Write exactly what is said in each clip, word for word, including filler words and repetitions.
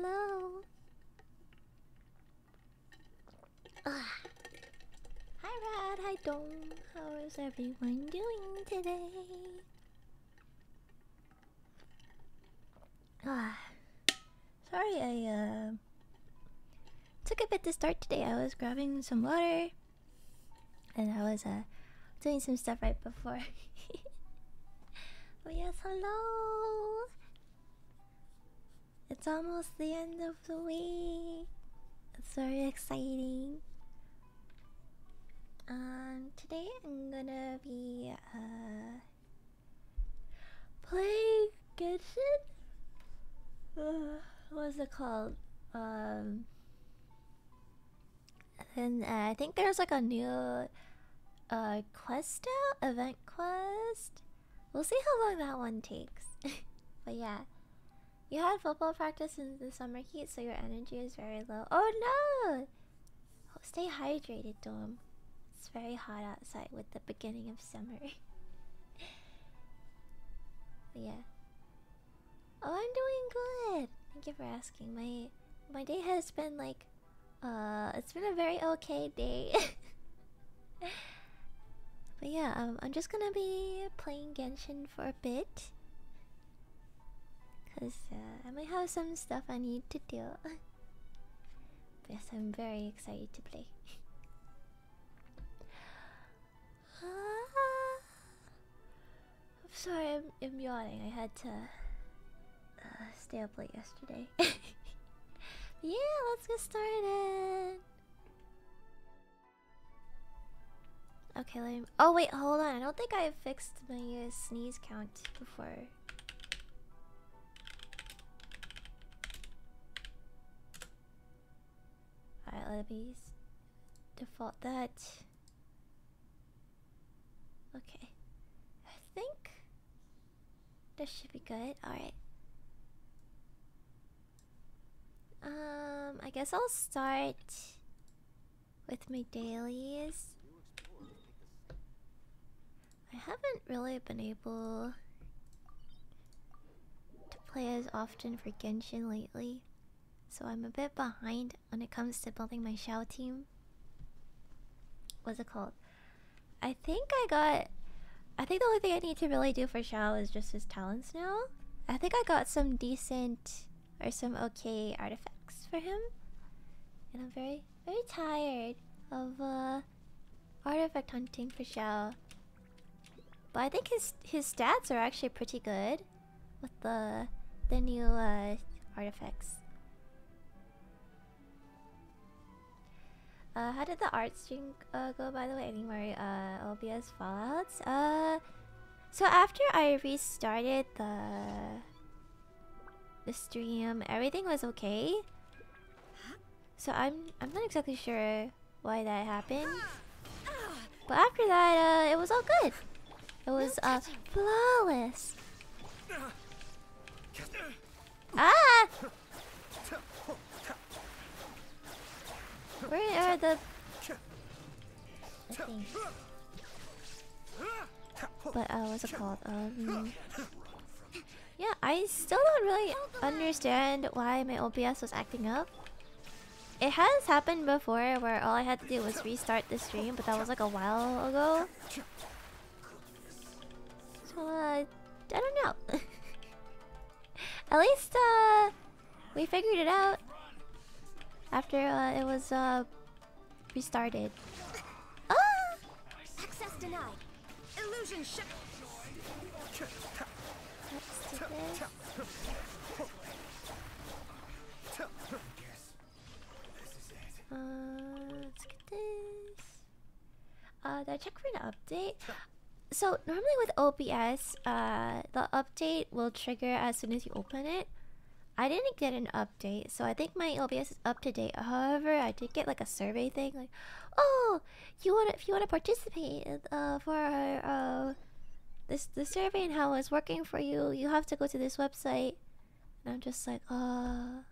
hello. Ah. Hi Rad, hi Dom. How is everyone doing today? Ah. Sorry, I uh took a bit to start today. I was grabbing some water and I was uh doing some stuff right before. Oh yes, hello. It's almost the end of the week. It's very exciting. Um, today I'm gonna be uh playing Genshin. Uh, what's it called? Um, and uh, I think there's like a new uh quest out, event quest. We'll see how long that one takes. But yeah. You had football practice in the summer heat, so your energy is very low. Oh no! Stay hydrated, Dom. It's very hot outside with the beginning of summer. But yeah. Oh, I'm doing good! Thank you for asking. My my day has been like... Uh, it's been a very okay day. But yeah, um, I'm just gonna be playing Genshin for a bit. Cause uh, I might have some stuff I need to do. But yes, I'm very excited to play. Ah, I'm sorry, I'm, I'm yawning. I had to uh, stay up late yesterday. Yeah, let's get started. Okay, let me... Oh wait, hold on. I don't think I fixed my uh, sneeze count before. Alright, let me default that. Okay. I think this should be good. Alright. Um, I guess I'll start with my dailies. I haven't really been able to play as often for Genshin lately, so I'm a bit behind when it comes to building my Xiao team. What's it called? I think I got... I think the only thing I need to really do for Xiao is just his talents now. I think I got some decent or some okay artifacts for him. And I'm very, very tired of uh, artifact hunting for Xiao. But I think his his stats are actually pretty good with the the new uh, artifacts. Uh, how did the art stream uh, go, by the way? Any more uh, O B S fallouts? Uh, so after I restarted the the stream, everything was okay. So I'm I'm not exactly sure why that happened. But after that, uh, it was all good. It was uh, flawless. Ah! Where are the... the things? But uh, what's it called? Um, yeah, I still don't really understand why my O B S was acting up. It has happened before where all I had to do was restart the stream, but that was like a while ago. Uh, I don't know. At least uh, we figured it out after uh, it was uh, restarted. Ah! Access denied. Illusion shut. Uh, let's get this. Uh, did I check for an update? So normally with O B S, uh, the update will trigger as soon as you open it. I didn't get an update, so I think my O B S is up to date. However, I did get like a survey thing, like, "Oh, you want if you want to participate uh, for uh, this the survey and how it's working for you, you have to go to this website." And I'm just like, "Oh,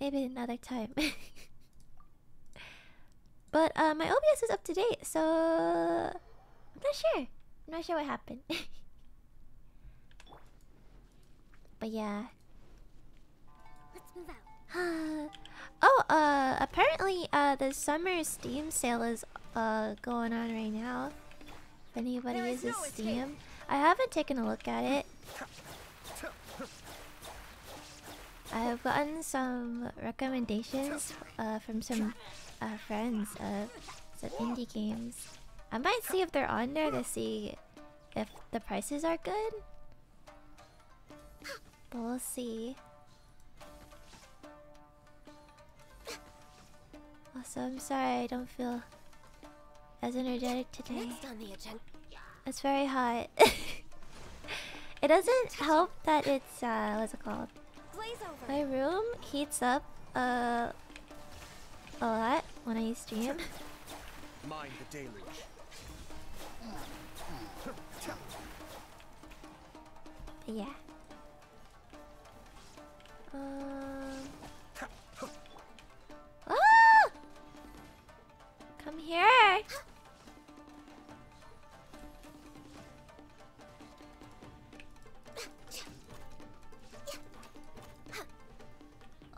maybe another time." But uh, my O B S is up to date, so. I'm not sure. I'm not sure what happened. But yeah. Let's Let's move out. Oh, uh, apparently, uh, the summer Steam sale is, uh, going on right now. If anybody uses no Steam. I haven't taken a look at it. I have gotten some recommendations, uh, from some, uh, friends of some indie games. I might see if they're on there to see if the prices are good. But we'll see. Also, I'm sorry I don't feel as energetic today. It's very hot. It doesn't help that it's, uh, what's it called? My room heats up, uh, a lot when I stream. Mind the deluge. But yeah. Um. Ah! Come here.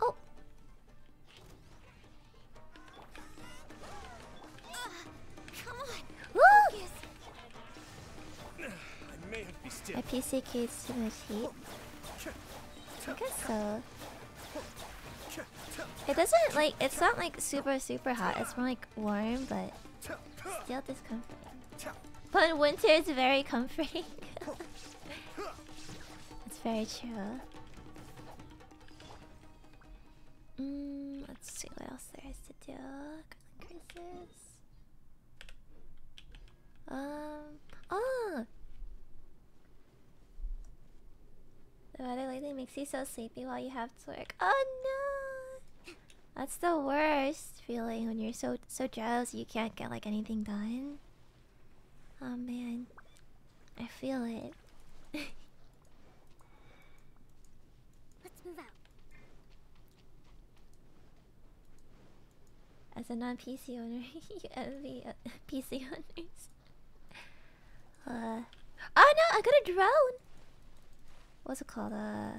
Oh. Come on. Woo! My P C keeps too much heat. I guess so. It doesn't like, it's not like super super hot, it's more like warm, but still discomforting. But in winter it's very comforting. It's very true. Mm, let's see what else there is to do. Curses. Um, oh! The weather lately makes you so sleepy while you have to work. Oh no! That's the worst feeling when you're so so drowsy you can't get like anything done. Oh man, I feel it. Let's move out. As a non-P C owner, you envy uh, P C owners. Uh, oh no! I got a drone. What's it called? Uh,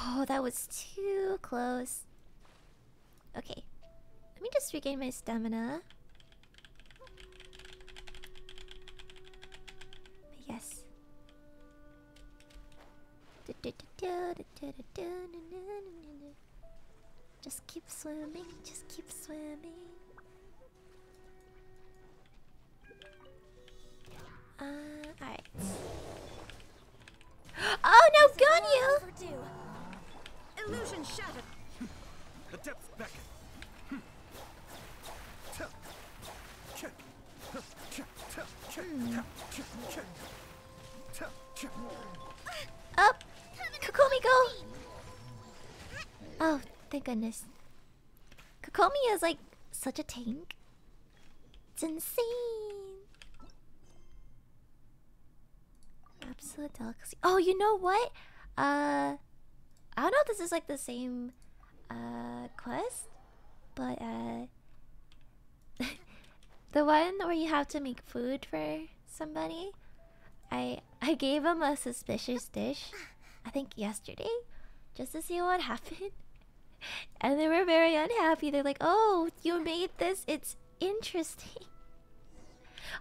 oh, that was too close. Okay. Let me just regain my stamina. But yes. Just keep swimming, just keep swimming. Uh, alright. Oh no, got you! Illusion shattered. The depths beckon. Up, Kokomi, go! Oh, thank goodness. Kokomi is like such a tank. It's insane. Absolute delicacy. Oh, you know what? Uh, I don't know if this is like the same uh, quest, but uh, the one where you have to make food for somebody, I I gave him a suspicious dish, I think yesterday, just to see what happened, and they were very unhappy. They're like, "Oh, you made this? It's interesting."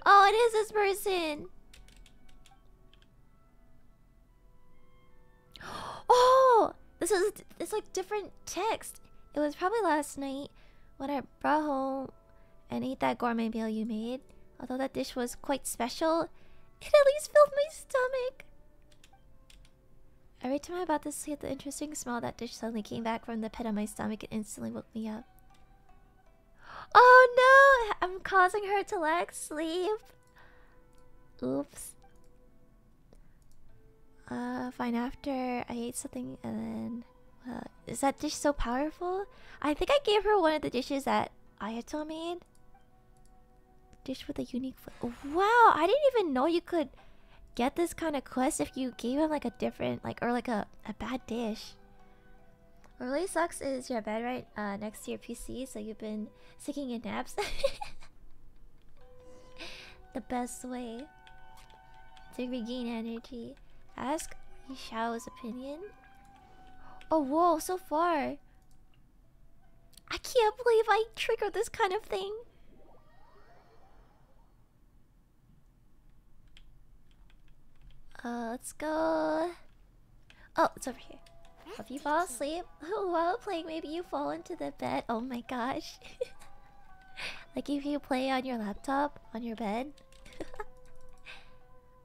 Oh, it is this person. Oh, this is, it's like different text. It was probably last night when I brought home and ate that gourmet meal you made. Although that dish was quite special, it at least filled my stomach. Every time I about to see the interesting smell, that dish suddenly came back from the pit of my stomach and instantly woke me up. Oh no, I'm causing her to lack sleep. Oops. Uh, fine, after I ate something and then... Uh, is that dish so powerful? I think I gave her one of the dishes that Ayato made. Dish with a unique... Wow, I didn't even know you could get this kind of quest if you gave him like a different... like Or like a, a bad dish. What really sucks is your bed right uh, next to your P C, so you've been sticking in naps. The best way to regain energy. Ask Xiao's opinion. Oh, whoa, so far. I can't believe I triggered this kind of thing. Uh, let's go. Oh, it's over here. If you fall asleep while playing, maybe you fall into the bed. Oh my gosh. Like if you play on your laptop, on your bed.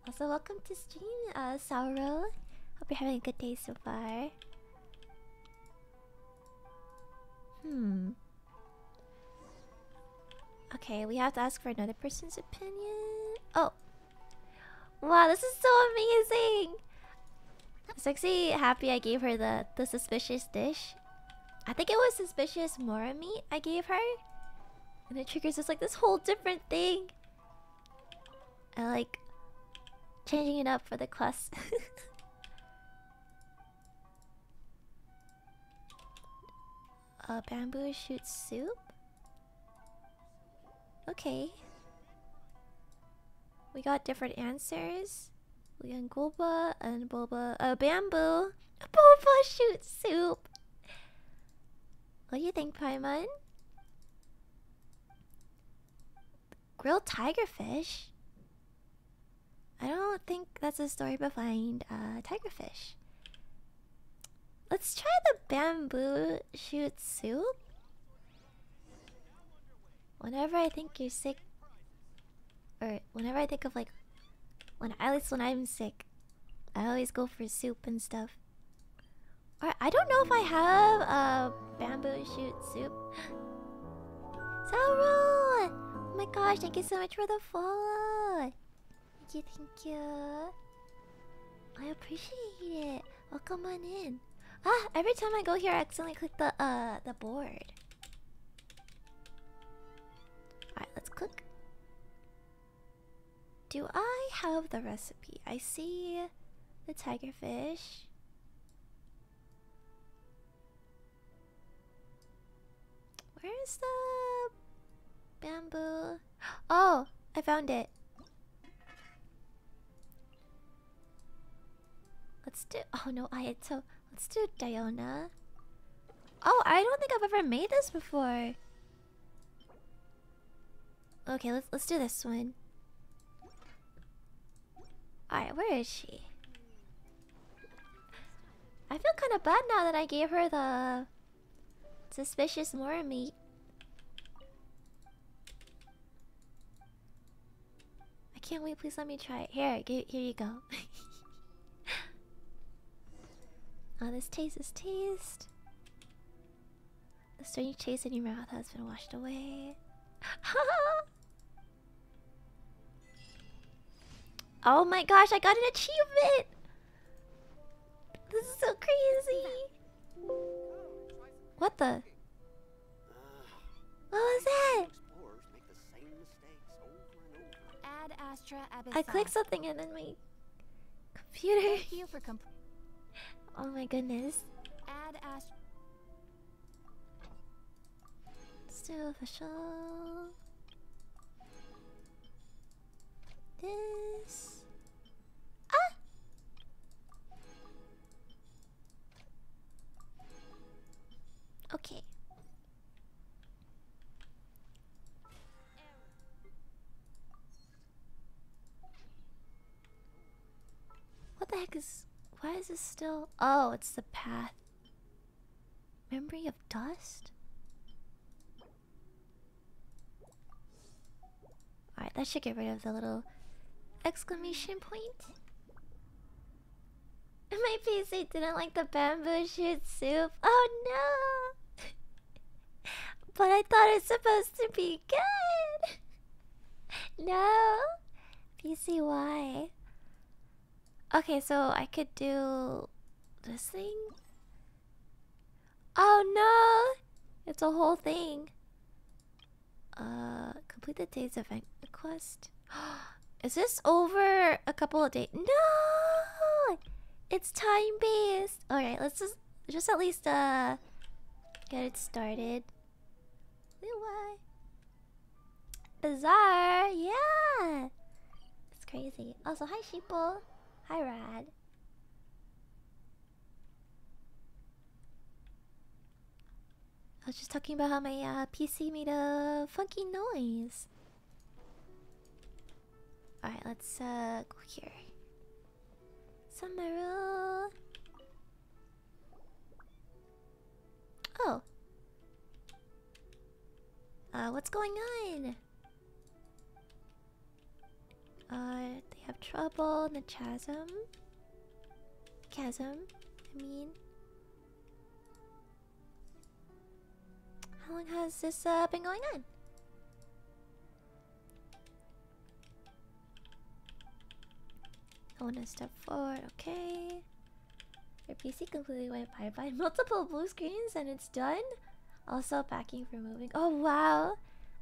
Also, welcome to stream, uh, Sauro. Hope you're having a good day so far. Hmm. Okay, we have to ask for another person's opinion. Oh. Wow, this is so amazing! Sexy Happy, I gave her the, the suspicious dish. I think it was suspicious mora meat I gave her. And it triggers just like this whole different thing. I like changing it up for the class. Uh, bamboo shoot soup? Okay. We got different answers. We got Gulba and Boba. Uh, bamboo! Boba shoot soup! What do you think, Paimon? Grilled tigerfish? I don't think that's a story behind uh, tigerfish. Let's try the bamboo shoot soup. Whenever I think you're sick, or whenever I think of like, when at least when I'm sick, I always go for soup and stuff. Or I don't know if I have a bamboo shoot soup. Saru! Oh my gosh! Thank you so much for the follow. Thank you, thank you. I appreciate it. Welcome on in. Ah, every time I go here, I accidentally click the, uh, the board. Alright, let's click. Do I have the recipe? I see the tigerfish. Where's the bamboo? Oh, I found it. Let's do... Oh no, Ayato. Let's do Diona. Oh, I don't think I've ever made this before. Okay, let's let's do this one. Alright, where is she? I feel kind of bad now that I gave her the suspicious mora meat. I can't wait. Please let me try it. Here, here you go. Oh, this taste, this taste. The strange taste in your mouth has been washed away. Oh my gosh, I got an achievement! This is so crazy! What the? What was that? I clicked something and then my computer. Oh my goodness. Add Ash. Still official. This. Ah! Okay. What the heck is... Why is this still? Oh, it's the path. Memory of dust? Alright, that should get rid of the little exclamation point. My P C didn't like the bamboo shoot soup. Oh no! But I thought it's supposed to be good! No! P C, why? Okay, so I could do this thing? Oh no! It's a whole thing. Uh, complete the day's event quest. Is this over a couple of days? No! It's time-based! Alright, let's just, just at least uh, get it started. Liyue. Bizarre! Yeah! It's crazy. Also, hi Sheeple! Hi, Rad. I was just talking about how my uh, P C made a funky noise. Alright, let's uh, go here. Summaru. Oh. Uh, what's going on? Uh, they have trouble in the chasm. Chasm, I mean. How long has this uh, been going on? I want to step forward, okay. Your P C completely went bye-bye. Multiple blue screens and it's done? Also packing for moving. Oh wow!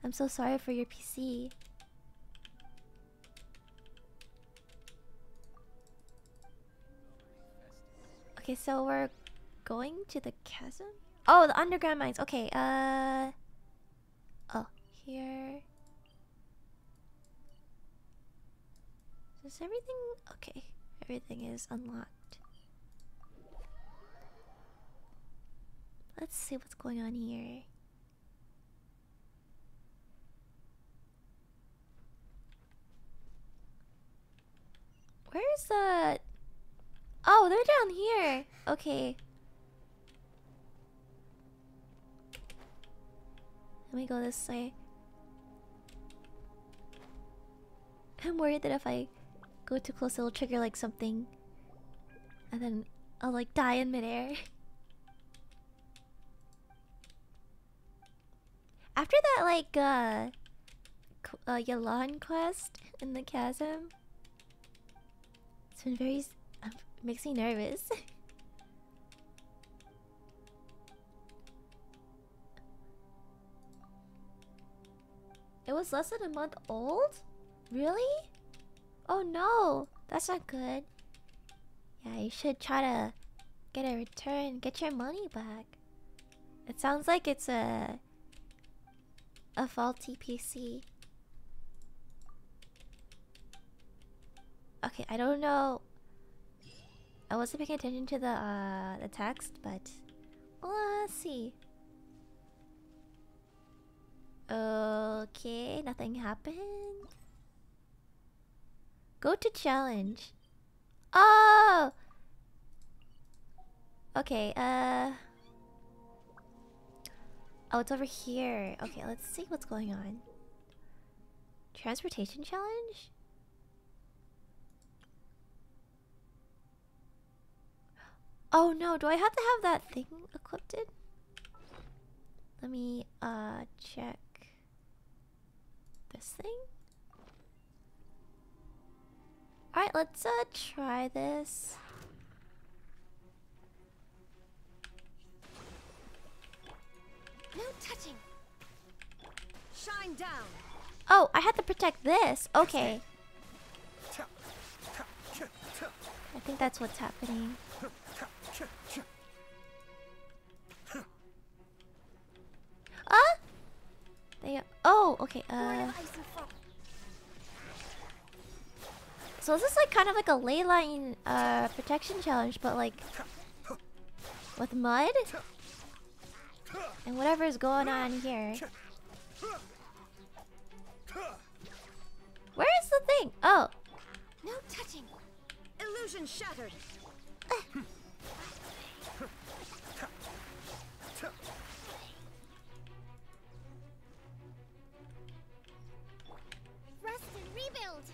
I'm so sorry for your P C. Okay, so we're going to the chasm? Oh, the underground mines. Okay, uh... oh, here... Is everything... okay, everything is unlocked. Let's see what's going on here. Where is the... oh, they're down here! Okay. Let me go this way. I'm worried that if I go too close, it'll trigger like something. And then I'll like die in midair. After that like uh, uh Yalan quest in the chasm, it's been very... um, it makes me nervous. It was less than a month old? Really? Oh no! That's not good. Yeah, you should try to get a return. Get your money back. It sounds like it's a... a faulty P C. Okay, I don't know... I wasn't paying attention to the, uh, the text, but... let's see. Okay, nothing happened. Go to challenge. Oh! Okay, uh... oh, it's over here. Okay, let's see what's going on. Transportation challenge? Oh no, do I have to have that thing equipped in? Let me, uh, check... this thing? Alright, let's uh, try this. No touching. Shine down. Oh, I had to protect this. Okay. I think that's what's happening. Ah! They are... oh, okay, uh... so this is like kind of like a ley line uh, protection challenge, but like... with mud? And whatever is going on here. Where is the thing? Oh! No touching! Illusion shattered! Rebuild.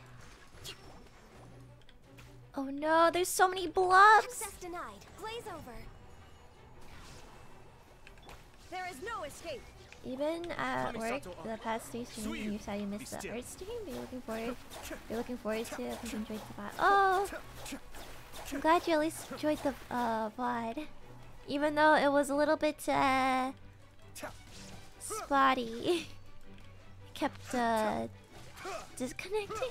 Oh no, there's so many blobs. Access denied. Glaze over. There is no escape. Even at work, the past three streams, you said you missed the art stream. Be looking forward. Be looking forward to it. Please enjoy the V O D. Oh, I'm glad you at least enjoyed the uh, V O D, even though it was a little bit uh, spotty. It kept. Uh, Disconnecting.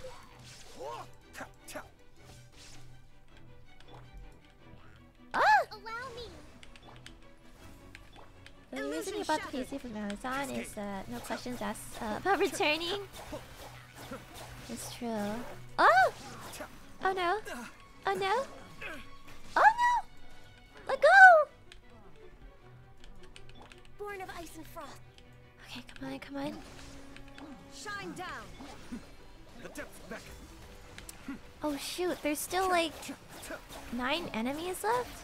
Ah! Allow me. The reason about the P C from Amazon is uh, no questions asked uh, about returning. It's true. Oh! Oh no! Oh no! Oh no! Let go! torrent of ice and froth. Okay, come on, come on. Shine down. The depths beckon. Oh shoot, there's still like nine enemies left?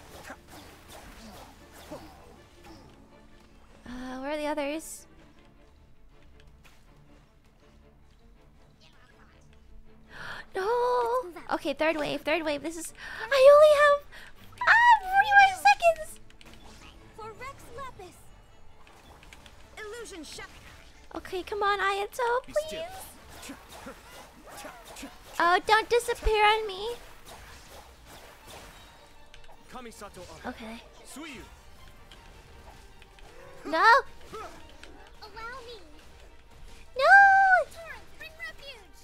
Uh, where are the others? No! Okay, third wave, third wave. This is... I only have... Ah! forty-one seconds! For Rex Lapis. Illusion shock. Okay, come on, Ayato, please! Oh, don't disappear on me! Okay. No! Allow me. No! Turn, bring refuge.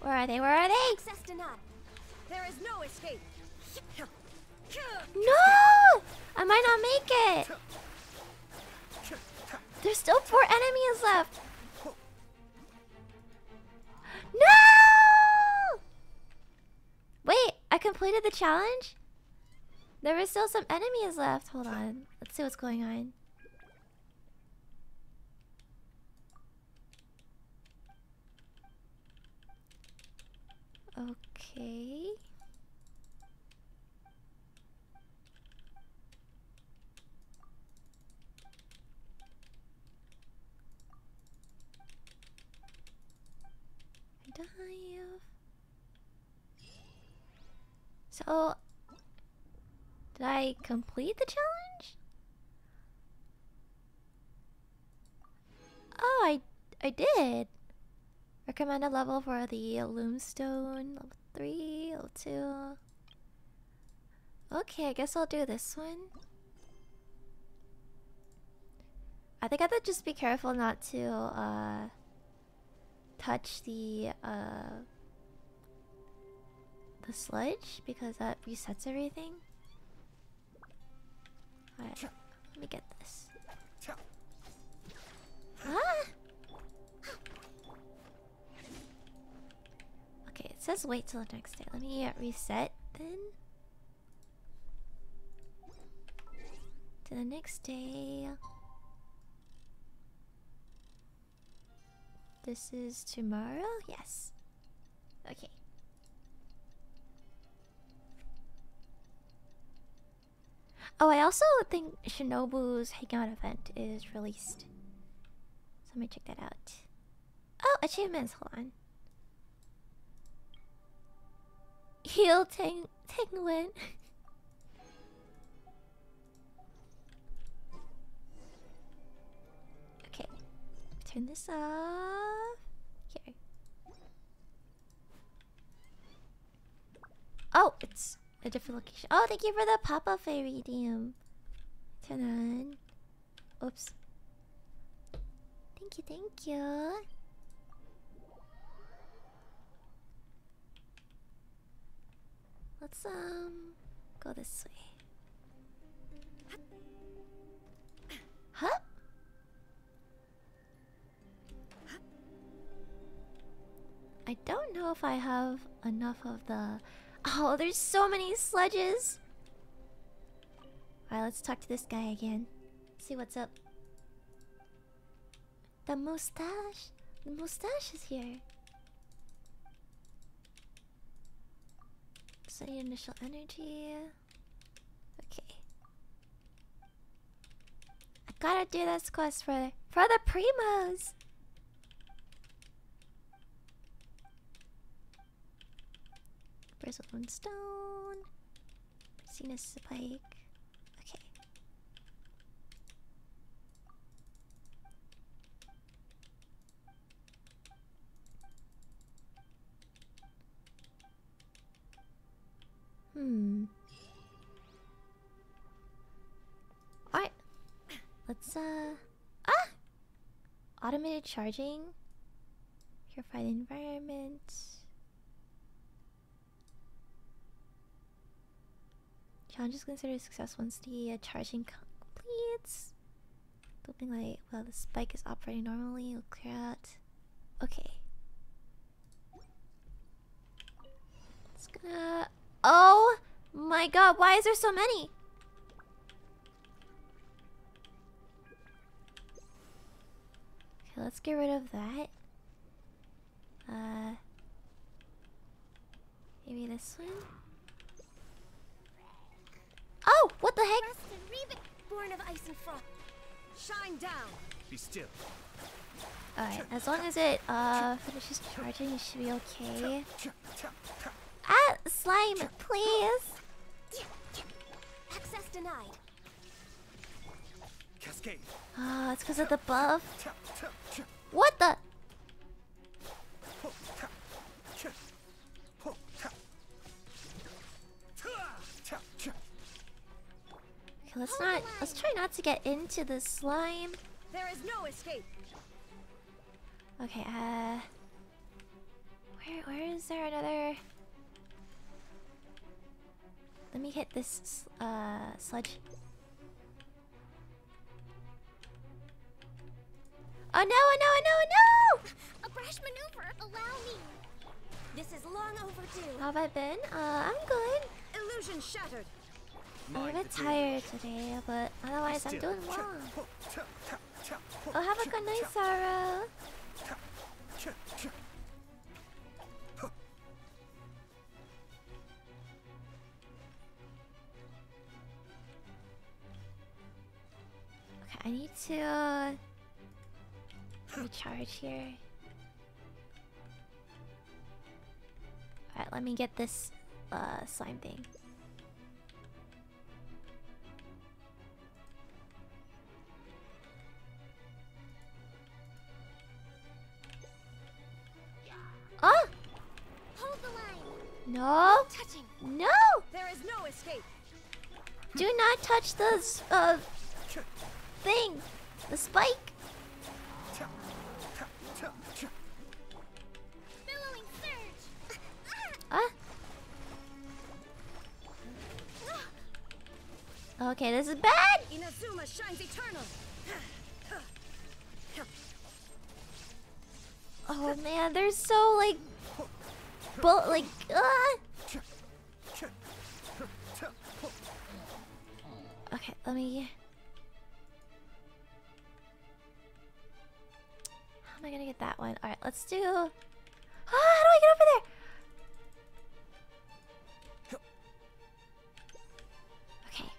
Where are they? Where are they? Access denied. There is no escape. No! I might not make it. There's still four enemies left. No! Wait, I completed the challenge? There were still some enemies left. Hold on. Let's see what's going on. Okay. Dive. So... Did I complete the challenge? Oh, I I did. Recommended level for the Loomstone, level three, level two. Okay, I guess I'll do this one. I think I have to just be careful not to uh, touch the uh, the sludge because that resets everything. Alright, let me get this. Ah! Okay, it says wait till the next day. Let me reset then. To the next day. This is tomorrow? Yes. Okay. Oh, I also think Shinobu's Hangout event is released. So let me check that out. Oh, achievements, hold on. Heal Teng Tengwen. Okay. Turn this off. Here. Oh, it's a different location. Oh, thank you for the pop-up iridium. Turn on. Oops. Thank you, thank you. Let's um go this way. Huh? I don't know if I have enough of the. Oh, there's so many sledges. Alright, let's talk to this guy again. See what's up. The mustache. The mustache is here. So I need initial energy. Okay. I gotta do this quest for, for the primos. There's a lone stone. Priscina's spike. Okay. Hmm. Alright. Let's, uh. Ah! Automated charging. Purify the environment. Challenge is considered a success once the uh, charging completes. Looping light. Well, the spike is operating normally. We'll clear out. Okay. It's gonna. Oh my god! Why is there so many? let's get rid of that. Uh, maybe this one. Oh, what the heck? Born of ice and frost. Shine down. Be still. All right, as long as it uh finishes charging, it should be okay. Ah, slime, please. Access denied. Cascade. Ah, oh, it's because of the buff. What the? Okay, let's not. Let's try not to get into the slime. There is no escape. Okay. Uh. Where? Where is there another? Let me hit this uh sludge. Oh no! Oh no! Oh no! Oh no! A brash maneuver. Allow me. This is long overdue. How have I been? Uh, I'm good. Illusion shattered. I'm a bit tired today, but otherwise I'm doing well. Oh, have a good night, Sara. Okay, I need to uh, recharge here. Alright, let me get this uh, slime thing. Oh! Hold the line. No. Touching. No. There is no escape. Do not touch the uh thing. The spike. Billowing surge. Ah. Okay, this is bad. Inazuma shines eternal. Oh man, they're so like, but like, uh. Okay, let me. How am I gonna get that one? All right, let's do. Oh, how do I get over there? Okay.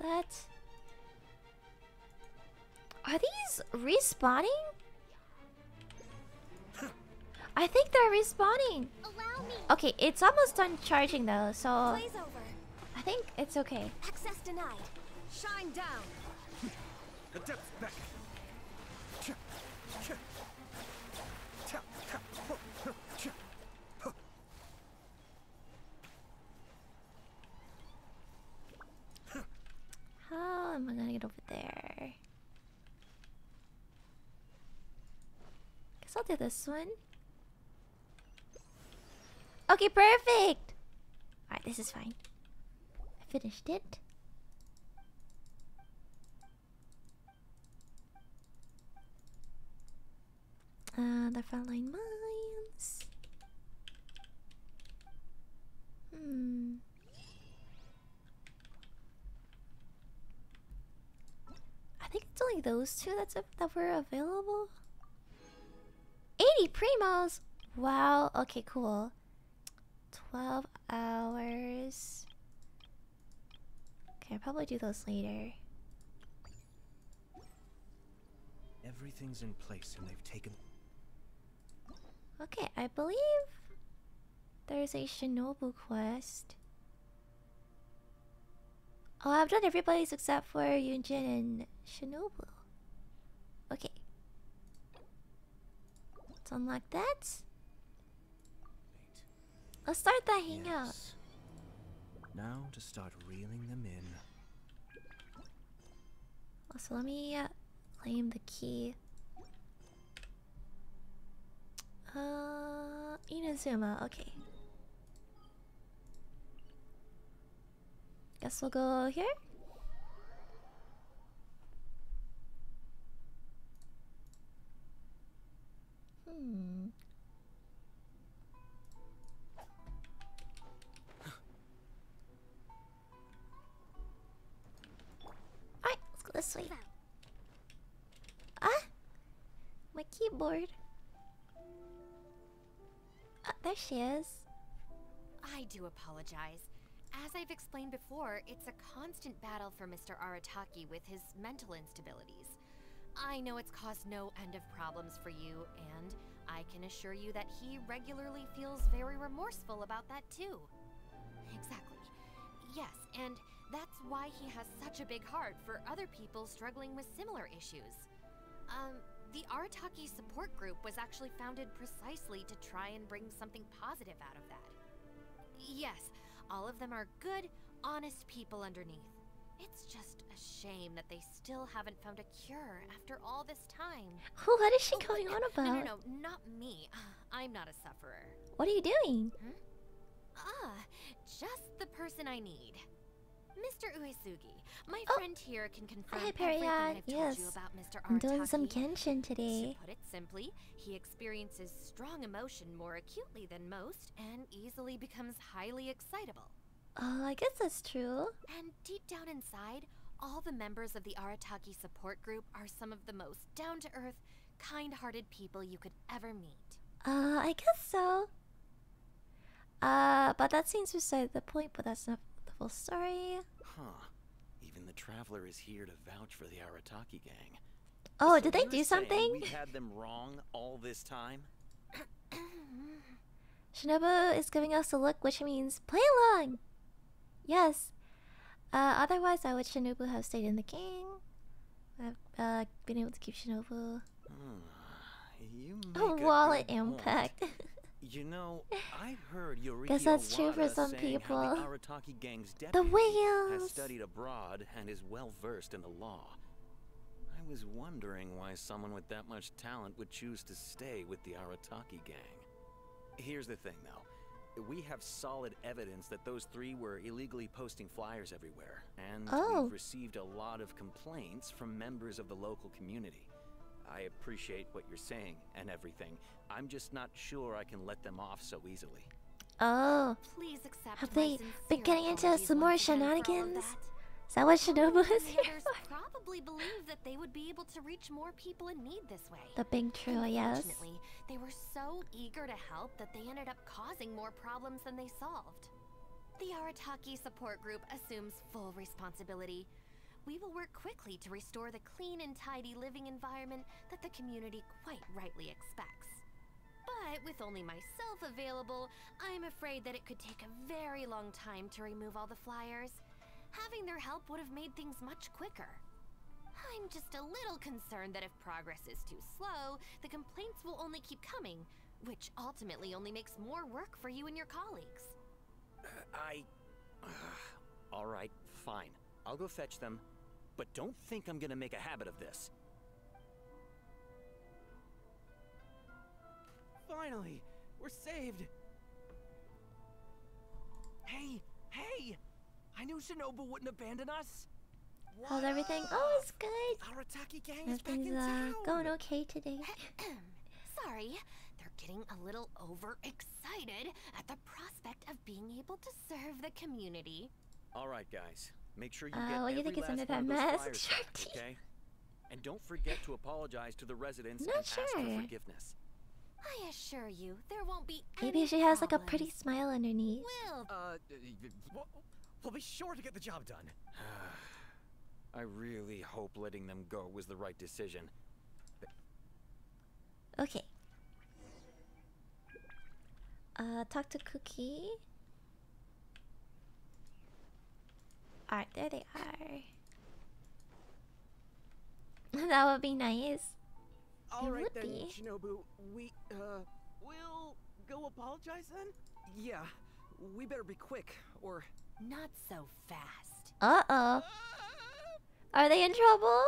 That. Are these respawning? I think they're respawning. Allow me. Okay, it's almost done charging though, so I think it's okay. Access denied. Shine down. Back. How am I gonna get over there? I'll do this one. Okay, perfect! Alright, this is fine. I finished it. Uh, the frontline mines. Hmm. I think it's only those two that's up, that were available. eighty primos! Wow, okay, cool. twelve hours. Okay, I'll probably do those later. Everything's in place and they've taken. Okay, I believe there's a Shinobu quest. Oh, I've done everybody's except for Yunjin and Shinobu. Okay. Let's unlock that. Let's start the hangout. Yes. Now to start reeling them in. Also, let me uh, claim the key. Uh, Inazuma. Okay. Guess we'll go here. Hmm. Alright, let's go this way. keyboard. Oh, there she is. I do apologize. As I've explained before, it's a constant battle for Mister Arataki with his mental instabilities. I know it's caused no end of problems for you, and I can assure you that he regularly feels very remorseful about that too. Exactly. Yes, and that's why he has such a big heart for other people struggling with similar issues. Um, the Arataki support group was actually founded precisely to try and bring something positive out of that. Yes, all of them are good, honest people underneath. It's just a shame that they still haven't found a cure after all this time. Oh, what is she oh, going on about? No, no, no, not me. I'm not a sufferer. What are you doing? Hmm? Ah, just the person I need. Mister Uesugi, my oh. friend here can confirm Hi, everything I've yes. told you about Mister Arataki. I'm doing some Genshin today. To put it simply, he experiences strong emotion more acutely than most and easily becomes highly excitable. Oh, I guess that's true. And deep down inside, all the members of the Arataki support group are some of the most down-to-earth, kind-hearted people you could ever meet. Uh, I guess so. Uh, but that seems beside the point, but that's not the full story. Huh. Even the Traveler is here to vouch for the Arataki gang. Oh, so did they do something? We had them wrong all this time? Shinobu is giving us a look, which means play along! Yes. Uh, otherwise, I would Shinobu have stayed in the gang. I've uh, been able to keep Shinobu. Mm, oh, wallet impact. You know, I heard Yoriko guess that's true for some people. The, the whales has studied abroad and is well versed in the law. I was wondering why someone with that much talent would choose to stay with the Arataki gang. Here's the thing, though. We have solid evidence that those three were illegally posting flyers everywhere, and oh. we've received a lot of complaints from members of the local community. I appreciate what you're saying and everything. I'm just not sure I can let them off so easily. Oh. Please accept have they been getting into some more shenanigans? Is that what Shinobu is here for? Probably believe that they would be able to reach more people in need this way. The big true, yes. Unfortunately, they were so eager to help that they ended up causing more problems than they solved. The Arataki support group assumes full responsibility. We will work quickly to restore the clean and tidy living environment that the community quite rightly expects. But with only myself available, I'm afraid that it could take a very long time to remove all the flyers. Having their help would have made things much quicker. I'm just a little concerned that if progress is too slow, the complaints will only keep coming, which ultimately only makes more work for you and your colleagues. Uh, I... Uh, all right, fine. I'll go fetch them, but don't think I'm gonna make a habit of this. Finally, we're saved. Hey, hey! I knew Shinobu wouldn't abandon us. How's everything? Oh, it's good. Arataki gang is back in town. Uh, going okay today. Sorry, they're getting a little overexcited at the prospect of being able to serve the community. All right, guys, make sure you uh, get well, every you think it's under that mask, back, okay? And don't forget to apologize to the residents Not and sure. ask for forgiveness. I assure you, there won't be Maybe any she has problems. Like a pretty smile underneath. Will. Uh, what? We'll be sure to get the job done. I really hope letting them go was the right decision. But okay. Uh, talk to Kuki. Alright, there they are. That would be nice. Alright then, be. Shinobu, we, uh, we'll go apologize then? Yeah, we better be quick, or... Not so fast. Uh-oh. Are they in trouble?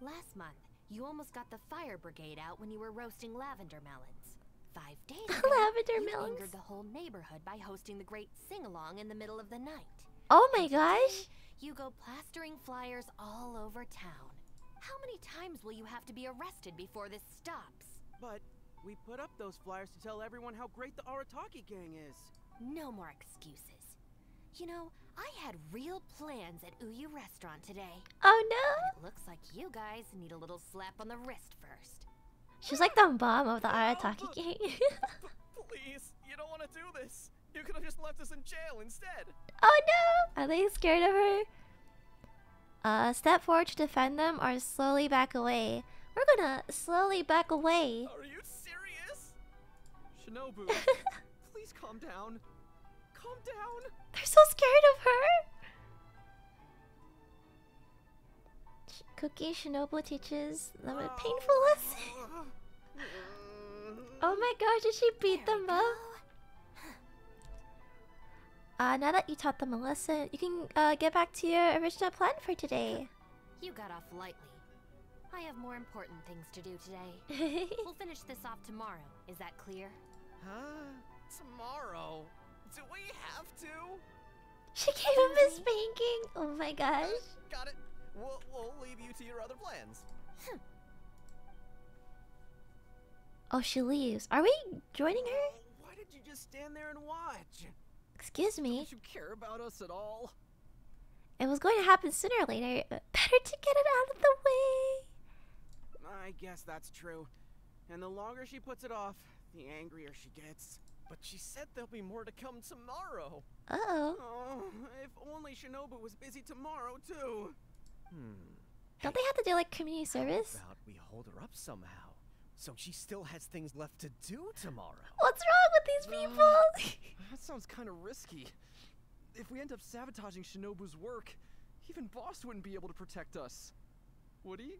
Last month, you almost got the fire brigade out when you were roasting lavender melons. Five days ago, lavender you melons? angered the whole neighborhood by hosting the great sing-along in the middle of the night. Oh my gosh. You go plastering flyers all over town. How many times will you have to be arrested before this stops? But we put up those flyers to tell everyone how great the Arataki gang is. No more excuses. You know, I had real plans at Uyuu Restaurant today. Oh no! But it looks like you guys need a little slap on the wrist first. She's like the mom of the Arataki Gang. Please, you don't want to do this. You could have just left us in jail instead. Oh no! Are they scared of her? Uh, step forward to defend them or slowly back away. We're gonna slowly back away. Are you serious? Shinobu, please calm down. Calm down. They're so scared of her. Kuki Shinobu teaches them a painful lesson. Oh my gosh, did she beat them up? Uh, now that you taught them a lesson, you can uh, get back to your original plan for today. You got off lightly. I have more important things to do today. We'll finish this off tomorrow. Is that clear? Huh? Tomorrow? Do we have to? She gave him a spanking. Oh my gosh. Uh, got it. We'll, we'll leave you to your other plans. Hm. Oh, she leaves. Are we joining her? Uh, why did you just stand there and watch? Excuse me. Don't you care about us at all? It was going to happen sooner or later. But better to get it out of the way. I guess that's true. And the longer she puts it off, the angrier she gets. But she said there'll be more to come tomorrow. Uh-oh. Oh, if only Shinobu was busy tomorrow, too. Hmm. Don't hey, they have to do, like, community service? How about we hold her up somehow, so she still has things left to do tomorrow? What's wrong with these people? Uh, that sounds kind of risky. If we end up sabotaging Shinobu's work, even Boss wouldn't be able to protect us. Would he?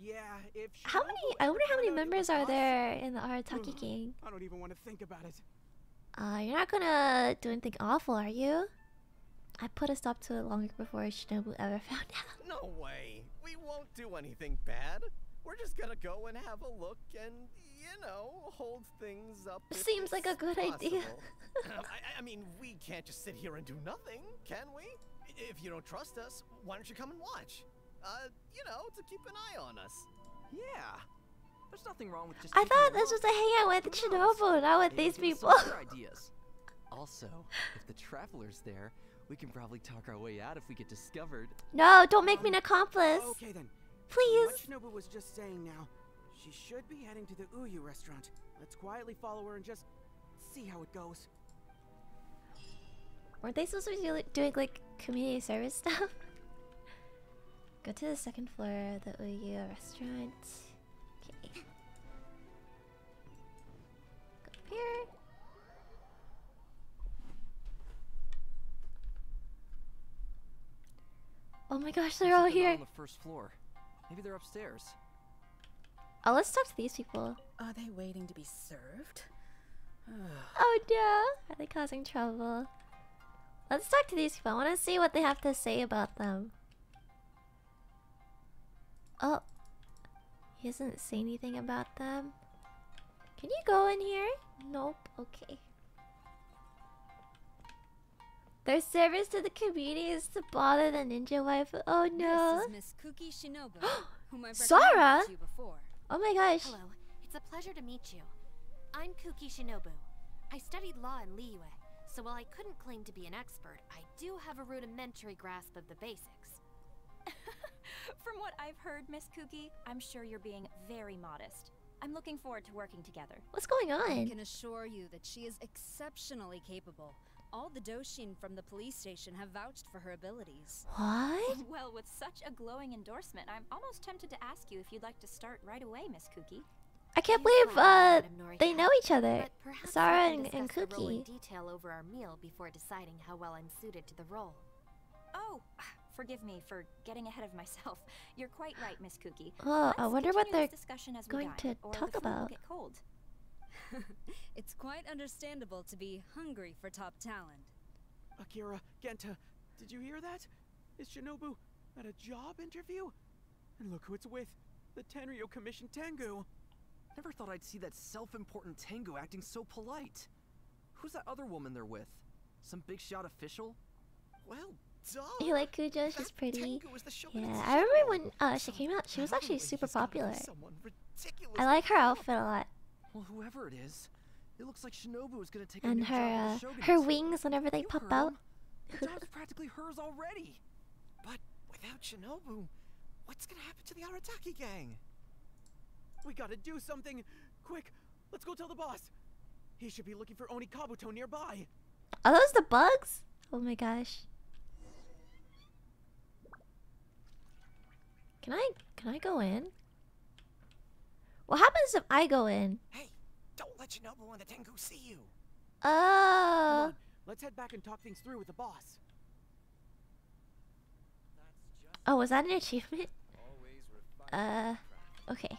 Yeah, if she How many I wonder how many members are there in the Arataki Gang? I don't even want to think about it. Uh, you're not gonna do anything awful, are you? I put a stop to it long before Shinobu ever found out. No way. We won't do anything bad. We're just gonna go and have a look and, you know, hold things up. Seems like a good possible. idea. uh, I, I mean, we can't just sit here and do nothing, can we? If you don't trust us, why don't you come and watch? Uh, you know, to keep an eye on us. Yeah. There's nothing wrong with just I thought this was a hangout with Shinobu, not with these people. Ideas. Also, if the traveler's there, we can probably talk our way out if we get discovered. No, don't make um, me an accomplice. Okay then. Please. What Shinobu was just saying now, she should be heading to the Uyuu Restaurant. Let's quietly follow her and just see how it goes. Weren't they supposed to be doing like community service stuff? Go to the second floor of the Uyuu Restaurant. Okay. Go up here. Oh my gosh, they're all here. On the first floor. Maybe they're upstairs. Oh, let's talk to these people. Are they waiting to be served? Oh no! Are they causing trouble? Let's talk to these people. I want to see what they have to say about them. Oh, he doesn't say anything about them. Can you go in here? Nope, okay. Their service to the community is to bother the ninja wife. Oh no. This is Miss Kuki Shinobu, whom I've Sara? You before. Oh my gosh. Hello, it's a pleasure to meet you. I'm Kuki Shinobu. I studied law in Liyue, so while I couldn't claim to be an expert, I do have a rudimentary grasp of the basics. From what I've heard, Miss Kuki, I'm sure you're being very modest. I'm looking forward to working together. What's going on? I can assure you that she is exceptionally capable. All the Doshin from the police station have vouched for her abilities. What? Well, with such a glowing endorsement, I'm almost tempted to ask you if you'd like to start right away, Miss Kuki. I can't you believe uh, they know each other. Sara and, and Kuki. The role in detail over our meal before deciding how well I'm suited to the role. Oh. Forgive me for getting ahead of myself. You're quite right, Miss Kuki. Oh, I wonder what they're going to talk about. It's quite understandable to be hungry for top talent. Akira, Genta, did you hear that? Is Shinobu at a job interview? And look who it's with, the Tenryou Commission Tengu. Never thought I'd see that self-important Tengu acting so polite. Who's that other woman they're with? Some big shot official? Well... You like Kujo? She's pretty. Yeah, I remember when uh, she came out, she was actually super popular. I like her outfit a lot. Well, whoever it is, it looks like Shinobu is gonna take and her uh, her wings whenever they pop out. The job's practically hers already. But without Shinobu, what's gonna happen to the Arataki Gang? We gotta do something. Quick, let's go tell the boss. He should be looking for Onikabuto nearby. Are those the bugs? Oh my gosh. Can I can I go in? What happens if I go in? Hey, don't let Shinobu and the Tengu see you. Oh. Come on, let's head back and talk things through with the boss. Oh, was that an achievement? Uh, okay.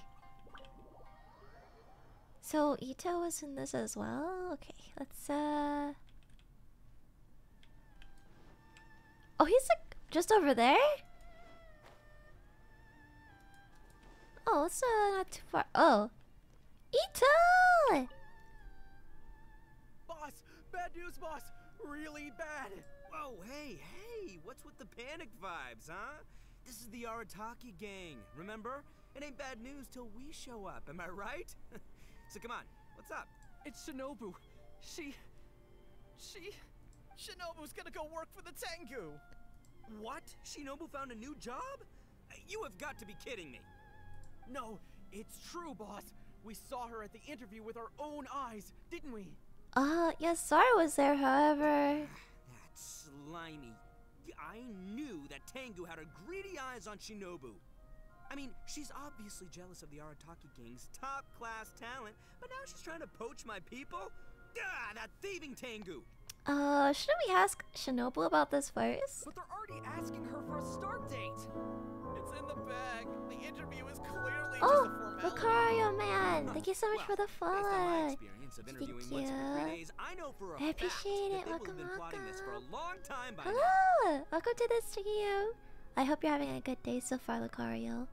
So Ito was in this as well. Okay, let's uh. Oh, he's like just over there. Oh, it's uh, not too far. Oh, Ito! Boss, bad news, boss. Really bad. Whoa, hey, hey! What's with the panic vibes, huh? This is the Arataki Gang, remember? It ain't bad news till we show up, am I right? So come on, what's up? It's Shinobu. She... She... Shinobu's gonna go work for the Tengu! What? Shinobu found a new job? You have got to be kidding me! No, it's true, boss. We saw her at the interview with our own eyes, didn't we? Uh, yes, Sara was there, however... That slimy... I knew that Tengu had her greedy eyes on Shinobu. I mean, she's obviously jealous of the Arataki Gang's top-class talent, but now she's trying to poach my people? Ah, that thieving Tengu! Uh, shouldn't we ask Shinobu about this first? But they're already asking her for a start date! It's in the bag. The interview is clearly oh, just a formality. Oh, Lucario, man! Thank you so much well, for the follow. Thank you. Days, I, know for I appreciate it. Welcome, welcome. Hello! Welcome to this studio. I hope you're having a good day so far, Lucario.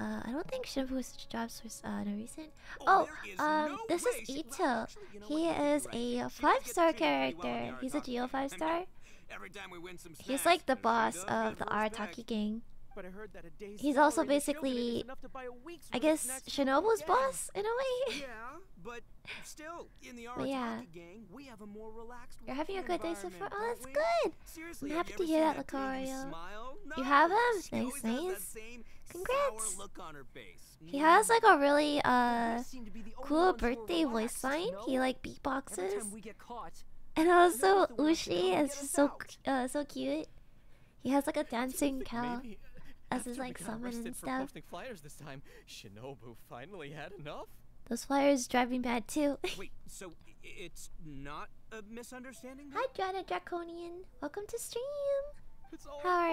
Uh, I don't think Shinobu's jobs was uh, no recent. Oh, oh um, no this is Ito. You know he is right. a five-star character. He's a Geo five-star. Every time we win some snacks, he's like the boss of the Arataki Gang. But I heard that a he's also basically, I guess, Shinobu's yeah. boss in a way. Yeah, but still, in the Arataki yeah. Gang, we have a more relaxed. You're having a good day so far. Oh, that's good. Seriously, I'm happy to hear that, Lucario. No. You have him. Nice, nice. Congrats. Look on her face. He has like a really uh cool birthday voice line. No. He like beatboxes. And also, Ushi is just so uh, so cute. He has like a dancing cow as his like summon and stuff. Flyers this time, Shinobu finally had enough. Those flyers drive me mad too. Wait, so it's not a misunderstanding? Hi, Drana Draconian. Welcome to stream. How are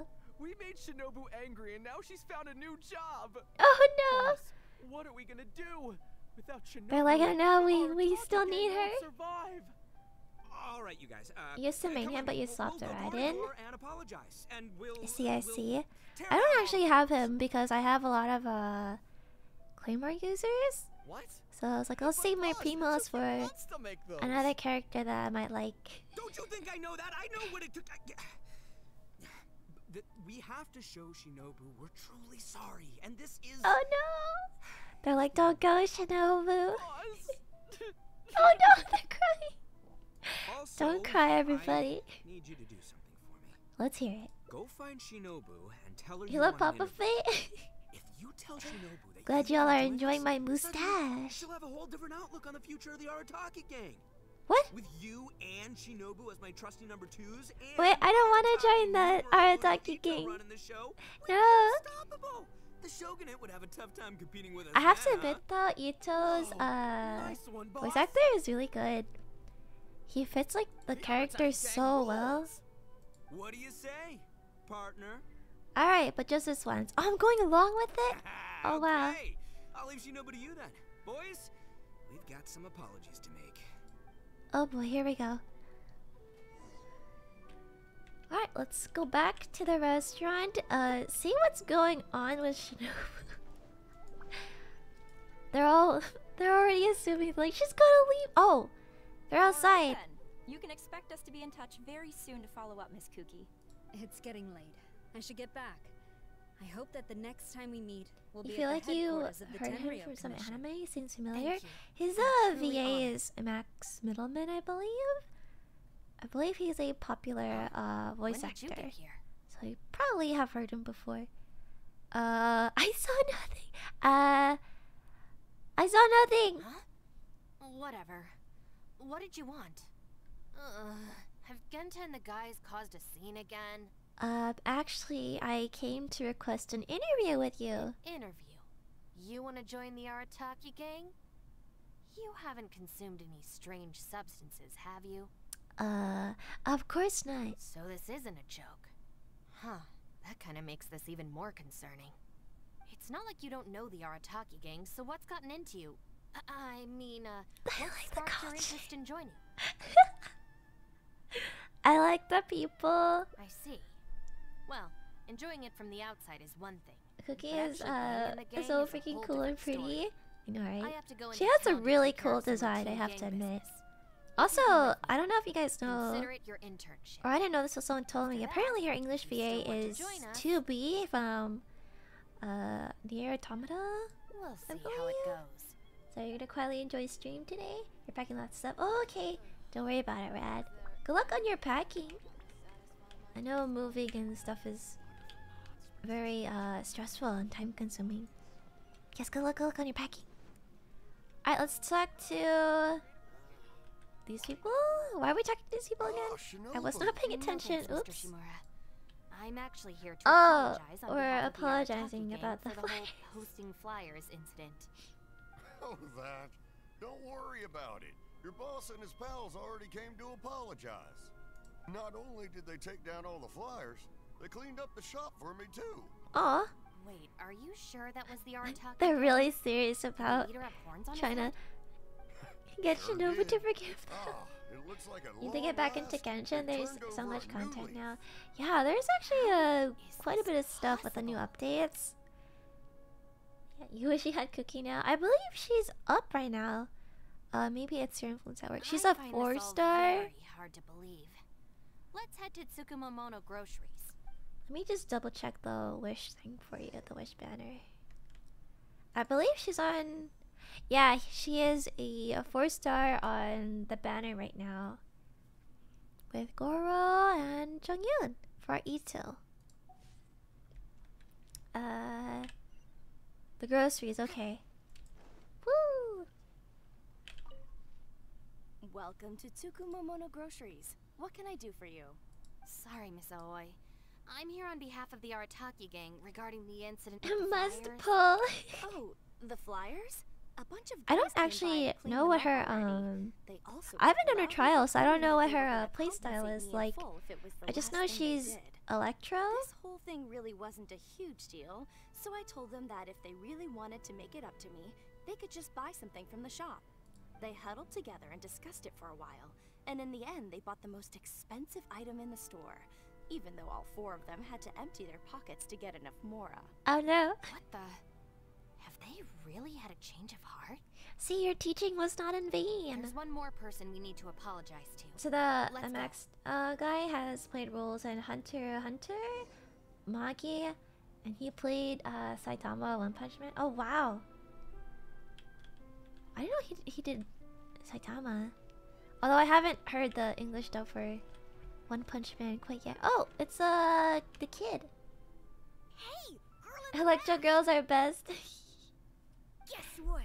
you? We made Shinobu angry, and now she's found a new job. Oh no! Plus, what are we gonna do without Shinobu? But like I know, we we still need her. Survive. All right, you guys. Uh, you're Sumania, but you slapped her right in. And we'll, I see, I we'll see. I don't actually have him because I have a lot of uh, Claymore users. What? So I was like, I'll but save my primos for another character that I might like. Don't you think I know that? I know what it took. I... We have to show Shinobu we're truly sorry, and this is. Oh no! They're like, don't go, Shinobu. Oh no, they're crying. Also, don't cry, everybody. Need you to do something for me. Let's hear it. Go find Shinobu and tell her you love Papa Faye. If you tell Shinobu that glad y'all are enjoying my mustache. She'll have a whole different outlook on the future of the Arataki Gang. What? With you and Shinobu as my trusty number twos. And wait, I don't want to join the Arataki Gang. No. The Shogunate would have a tough time competing with us. I have to admit though, Ito's uh voice actor is really good. He fits like the character so well. What do you say, partner? All right, but just this once. Oh, I'm going along with it. Oh wow. Okay. I'll leave Shinobu to you then, boys. We've got some apologies to make. Oh boy, here we go. All right, let's go back to the restaurant. Uh, see what's going on with Shinobu. they're all they're already assuming like she's gonna leave. Oh. They're outside. Right, you can expect us to be in touch very soon to follow up, Miss Kuki. It's getting late. I should get back. I hope that the next time we meet, we'll you be feel at like you heard him from some anime. He seems familiar. His uh, V A is Max Middleman, I believe. I believe he's a popular uh, voice when actor. Did you get here? So you probably have heard him before. Uh, I saw nothing. Uh. saw nothing! Huh? Whatever. What did you want? Uh, have Genta and the guys caused a scene again? Uh, actually, I came to request an interview with you. An interview? You want to join the Arataki Gang? You haven't consumed any strange substances, have you? Uh, of course not. So this isn't a joke. Huh, that kind of makes this even more concerning. It's not like you don't know the Arataki Gang, so what's gotten into you? Uh, I mean, uh, I what like sparked your interest in joining? I like the people. I see. Well, enjoying it from the outside is one thing. Kuki is, uh, so freaking cool and pretty. I know, right? She has a really cool design, I have to admit. Also, I don't know if you guys know, or I didn't know this until someone told me. Apparently, her English V A is two B from, uh, Near Automata? We'll see how it goes. So you're gonna quietly enjoy stuff today? You're packing lots of stuff. Oh, okay. Don't worry about it, Rad. Good luck on your packing. I know moving and stuff is very uh, stressful and time-consuming. Yes, good luck, good luck on your packing. Alright, let's talk to these people? Why are we talking to these people again? Oh, I was not paying attention. Oops. I'm actually here to oh, apologize on we're apologizing about the, the flyers. Whole hosting flyers incident. Oh, that. Don't worry about it. Your boss and his pals already came to apologize. Not only did they take down all the flyers, they cleaned up the shop for me too. Aw. Wait, are you sure that was the Arataki? They're really serious about trying to get sure Shinobu did. to forgive them. Ah, it looks like a they get back into Genshin, there's so much content now. Yeah, there's actually uh, quite a bit of stuff possible? with the new updates. Yeah, you wish you had Kuki now. I believe she's up right now. Uh, maybe it's your influence at work. She's I a four star. Very hard to believe. Let's head to Tsukumomono Groceries. Let me just double check the wish thing for you, the wish banner. I believe she's on... Yeah, she is a, a four star on the banner right now. With Goro and Jung-Yun for Ito. Uh, the groceries, okay. Woo! Welcome to Tsukumomono Groceries. What can I do for you? Sorry, Miss Aoi. I'm here on behalf of the Arataki Gang regarding the incident. I must flyers. pull. Oh, the flyers? A bunch of. I don't actually know what her um. They also I haven't done her trial, so I don't know what her uh, playstyle is like. I just know she's Electro. This whole thing really wasn't a huge deal, so I told them that if they really wanted to make it up to me, they could just buy something from the shop. They huddled together and discussed it for a while, and in the end, they bought the most expensive item in the store. Even though all four of them had to empty their pockets to get enough mora. Oh no. What the? Have they really had a change of heart? See, your teaching was not in vain. There's one more person we need to apologize to. So the, the next uh, guy has played roles in Hunter Hunter, Maki, and he played uh, Saitama One Punch Man. Oh wow. I didn't know he, he did Saitama. Although I haven't heard the English dub for One Punch Man quite yet. Oh, it's uh the kid. Hey, girl Electro back. girls are best. Guess what?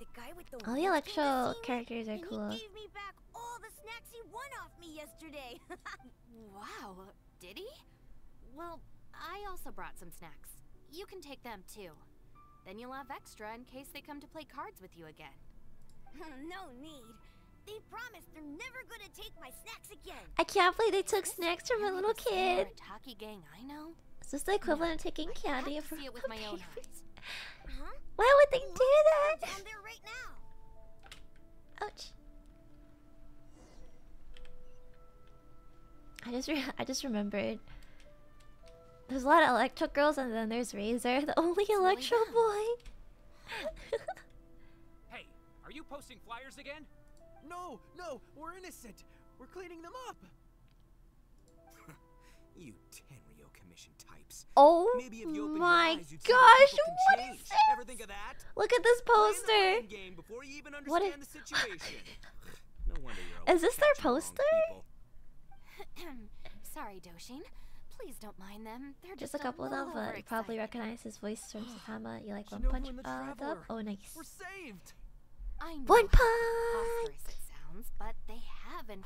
The guy with the all the Electro characters are cool. He gave me back all the snacks he won off me yesterday. Wow, did he? Well, I also brought some snacks. You can take them too. Then you'll have extra in case they come to play cards with you again. No need. They promised they're never gonna take my snacks again. I can't believe they took this snacks from a little kid. Arataki Gang, I know. Is this the equivalent no, of taking I candy from it with my own eyes. Huh? Why would they Look, do that? Down there right now. Ouch. I just re I just remembered. There's a lot of Electro girls, and then there's Razor, the only it's Electro boy. Hey, are you posting flyers again? No, no, we're innocent. We're cleaning them up. You Tenryou Commission types. Oh Maybe if you my eyes, gosh, what is this? Ever think of that? Look at this poster. What is? No wonder you're is this their poster? Sorry, Doshin. Please don't mind them. They're just, just a couple of them, but you probably recognize his voice from Saitama. You like One Punch? Uh, up? Oh, nice. We're saved. One punch!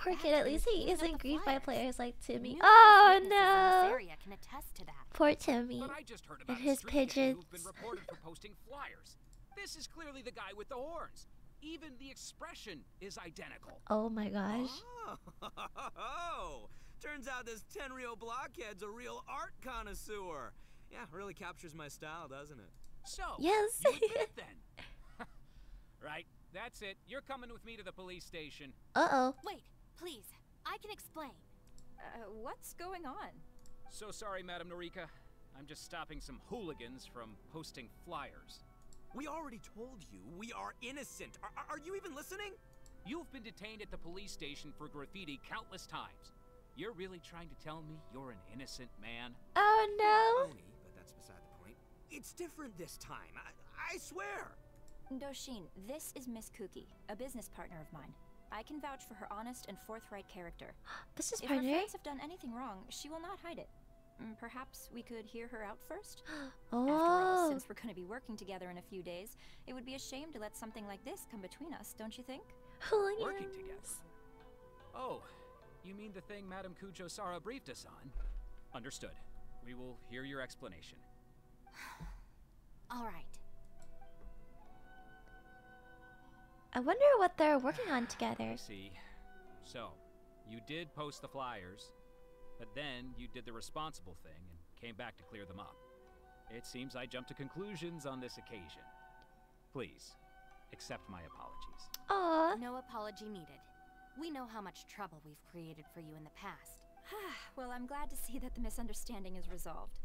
Poor kid, at least he isn't grieved by players like Timmy. Oh no! Poor Timmy and his pigeons. This is clearly the guy with the horns. Even the expression is identical. Oh my gosh. Oh, turns out this Tenryou blockhead's a real art connoisseur. Yeah, really captures my style, doesn't it? So, yes. You did it then. Right, that's it. You're coming with me to the police station. Uh-oh. Wait, please. I can explain. Uh, what's going on? So sorry, Madam Norika. I'm just stopping some hooligans from posting flyers. We already told you we are innocent. Are, are you even listening? You've been detained at the police station for graffiti countless times. You're really trying to tell me you're an innocent man? Oh no! Only, but that's beside the point. It's different this time. I, I swear. Doshin, this is Miss Kuki, a business partner of mine. I can vouch for her honest and forthright character. Business partner? If her friends have done anything wrong, she will not hide it. Perhaps we could hear her out first? Oh. After all, since we're going to be working together in a few days, it would be a shame to let something like this come between us, don't you think? Hooligans. Working together? Oh, you mean the thing Madam Kujo Sara briefed us on? Understood. We will hear your explanation. All right. I wonder what they're working on together. I see. So, you did post the flyers. But then you did the responsible thing and came back to clear them up. It seems I jumped to conclusions on this occasion. Please, accept my apologies. Aww. No apology needed. We know how much trouble we've created for you in the past. Well, I'm glad to see that the misunderstanding is resolved.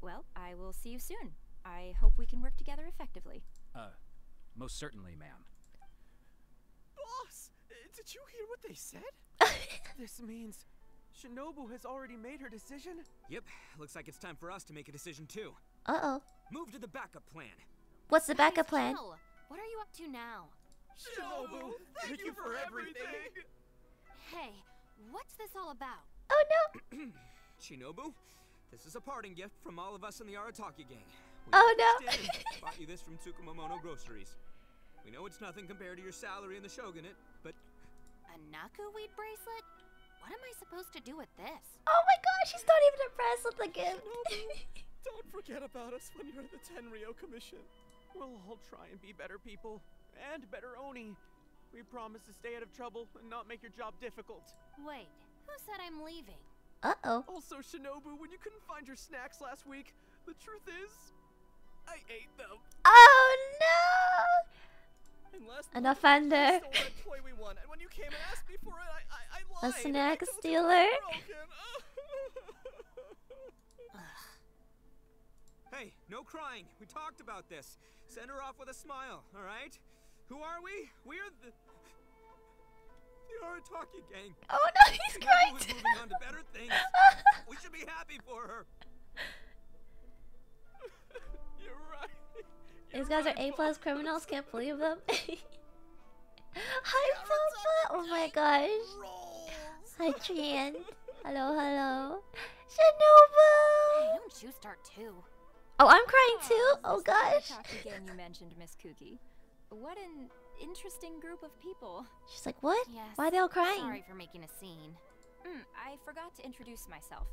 Well, I will see you soon. I hope we can work together effectively. Uh, most certainly, ma'am. Boss, did you hear what they said? This means... Shinobu has already made her decision? Yep. Looks like it's time for us to make a decision, too. Uh-oh. Move to the backup plan. What's the backup plan? What are you up to now? Shinobu, thank you for everything! Hey, what's this all about? Oh, no! Shinobu, this is a parting gift from all of us in the Arataki Gang. We oh, no! Bought you this from Tsukumomono Groceries. We know it's nothing compared to your salary in the Shogunate, but... A Naku weed bracelet? What am I supposed to do with this? Oh my gosh, she's not even impressed with the gift. Don't forget about us when you're at the Tenryou Commission. We'll all try and be better people, and better Oni. We promise to stay out of trouble and not make your job difficult. Wait, who said I'm leaving? Uh-oh. Also, Shinobu, when you couldn't find your snacks last week, the truth is, I ate them. Oh no! An offender. A snack stealer. Hey, no crying. We talked about this. Send her off with a smile, all right? Who are we? We're the the Arataki Gang. Oh no, he's crying. We're moving on to better things. We should be happy for her. You're right. These guys are A plus criminals, can't believe them. Hi, Papa! Oh my gosh. Hi, Trian. Hello, hello. Shinobu! Hey, don't you start too. Oh, I'm crying too? Oh gosh. Again, you mentioned Miss Kuki. What an interesting group of people. She's like, what? Yes. Why are they all crying? Sorry for making a scene. Mm, I forgot to introduce myself.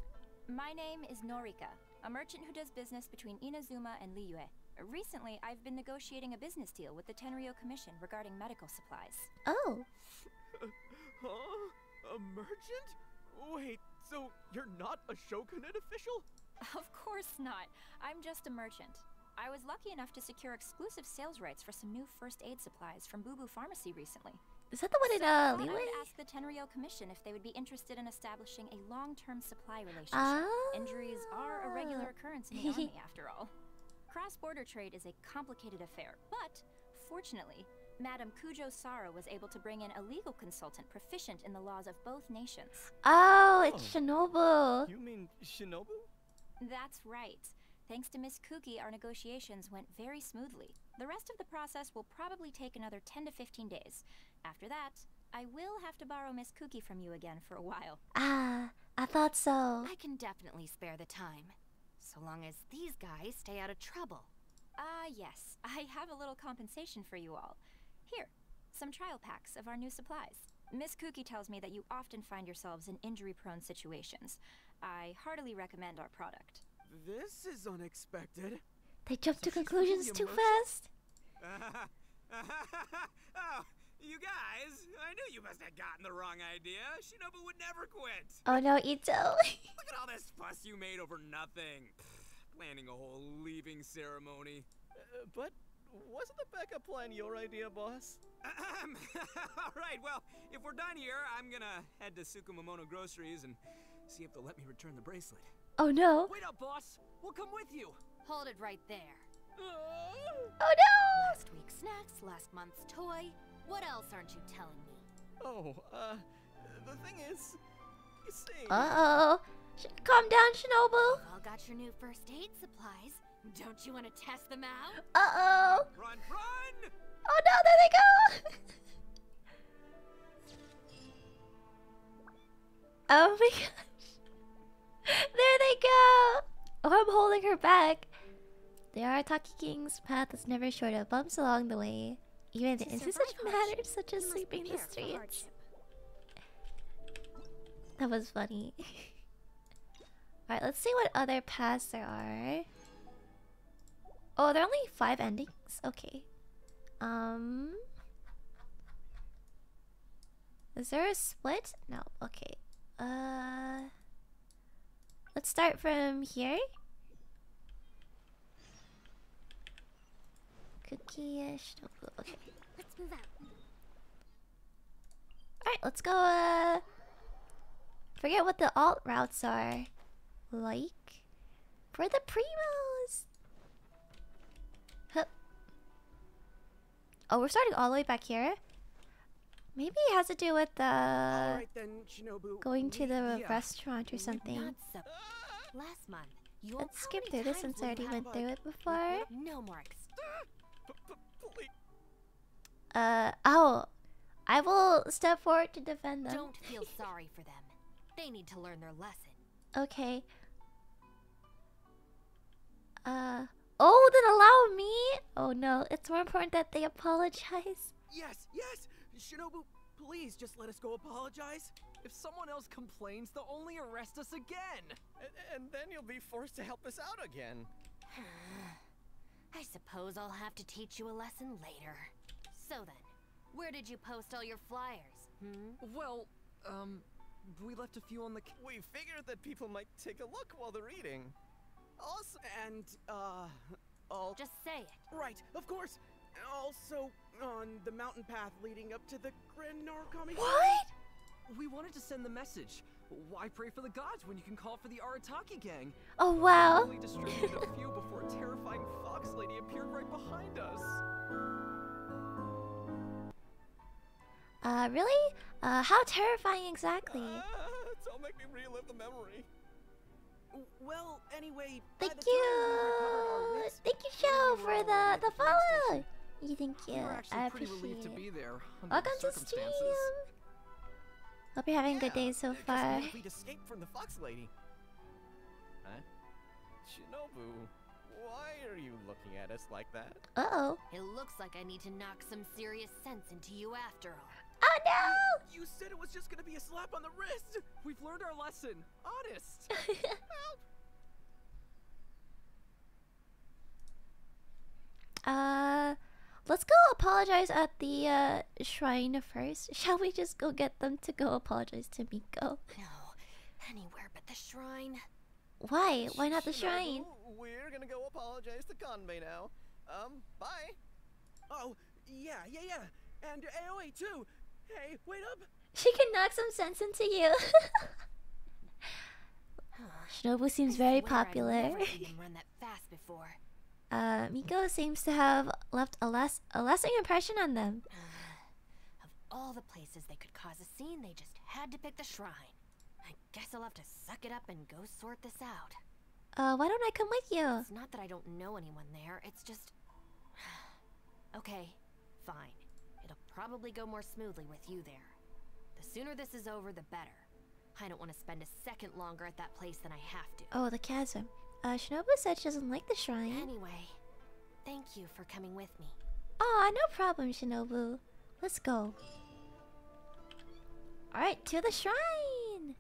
My name is Norika, a merchant who does business between Inazuma and Liyue. Recently, I've been negotiating a business deal with the Tenryou Commission regarding medical supplies. Oh. Huh? A merchant? Wait, so you're not a Shogunate official? Of course not. I'm just a merchant. I was lucky enough to secure exclusive sales rights for some new first aid supplies from Boo Boo Pharmacy recently. Is that the one so in uh, Liyue? I would ask the Tenryou Commission if they would be interested in establishing a long-term supply relationship. Oh. Injuries are a regular occurrence in the army, after all. Cross-border trade is a complicated affair, but fortunately, Madam Kujo Sara was able to bring in a legal consultant proficient in the laws of both nations. Oh, it's oh. Shinobu. You mean Shinobu? That's right. Thanks to Miss Kuki, our negotiations went very smoothly. The rest of the process will probably take another ten to fifteen days. After that, I will have to borrow Miss Kuki from you again for a while. Ah, I thought so. I can definitely spare the time. So long as these guys stay out of trouble. Ah, uh, yes. I have a little compensation for you all. Here, some trial packs of our new supplies. Miss Kuki tells me that you often find yourselves in injury-prone situations. I heartily recommend our product. This is unexpected. They jump to conclusions too fast. Oh, you guys, I knew you must have gotten the wrong idea. Shinobu would never quit. Oh no, Ito. Look at all this fuss you made over nothing. Pfft, planning a whole leaving ceremony. Uh, but wasn't the backup plan your idea, boss? Um, all right, well, if we're done here, I'm gonna head to Tsukumomono Groceries and see if they'll let me return the bracelet. Oh no. Wait up, boss. We'll come with you. Hold it right there. Oh no! Last week's snacks, last month's toy. What else aren't you telling me? Oh, uh, the thing is, you see. Uh oh. Calm down, Shinobu. I've all got your new first aid supplies. Don't you want to test them out? Uh oh. Run, run! Oh no! There they go! Oh my gosh! There they go! Oh, I'm holding her back. The Arataki Gang's path is never short of bumps along the way, even in such matters such as sleeping the streets. That was funny. Alright, let's see what other paths there are. Oh, there are only five endings? Okay. Um... Is there a split? No, okay. Uh... Let's start from here. Kuki Shinobu. Okay. Let's move out. Alright, let's go. Uh, forget what the alt routes are like for the primos. Hup. Oh, we're starting all the way back here. Maybe it has to do with the right, then, Shinobu, going to the yeah. restaurant or something. Last month, you let's skip through this since I already went through it before. No more. Uh, oh, I will step forward to defend them. Don't feel sorry for them. They need to learn their lesson. Okay. Uh, oh, then allow me? Oh no, it's more important that they apologize. Yes, yes, Shinobu, please just let us go apologize. If someone else complains, they'll only arrest us again. And, and then you'll be forced to help us out again. I suppose I'll have to teach you a lesson later. So then, where did you post all your flyers? Hmm? Well, um, we left a few on the... We figured that people might take a look while they're reading. Also, and, uh, I'll... Just say it. Right, of course. Also, on the mountain path leading up to the Grand Narukami... What? We wanted to send the message. Why pray for the gods when you can call for the Arataki Gang? Oh wow! We only distributed a few before a terrifying fox lady appeared right behind us. Uh, really? Uh, how terrifying exactly? Uh, don't make me relive the memory. Well, anyway. Thank you, wits, thank you, Xiao, for the the follow. You thank you. I appreciate it. Welcome to stream. Hope you're having a good day so far. We'd escape from the fox lady. Huh? Shinobu, why are you looking at us like that? Uh oh. It looks like I need to knock some serious sense into you after all. Oh no! You, you said it was just gonna be a slap on the wrist. We've learned our lesson. Honest. Help. Uh. Let's go apologize at the uh, shrine first. Shall we just go get them to go apologize to Miko? No, anywhere but the shrine. Why? Why not the shrine? We're gonna go apologize to Kanbei now. Um, bye. Oh, yeah, yeah, yeah. And Aoi too. Hey, wait up. She can knock some sense into you. Shinobu seems very popular. Uh, Miko seems to have left a less a lasting impression on them. Of all the places they could cause a scene, they just had to pick the shrine. I guess I'll have to suck it up and go sort this out. Uh, why don't I come with you? It's not that I don't know anyone there, it's just... Okay, fine. It'll probably go more smoothly with you there. The sooner this is over, the better. I don't want to spend a second longer at that place than I have to. Oh, the chasm. Uh, Shinobu said she doesn't like the shrine. Anyway, thank you for coming with me. Aw, no problem, Shinobu. Let's go. Alright, to the shrine!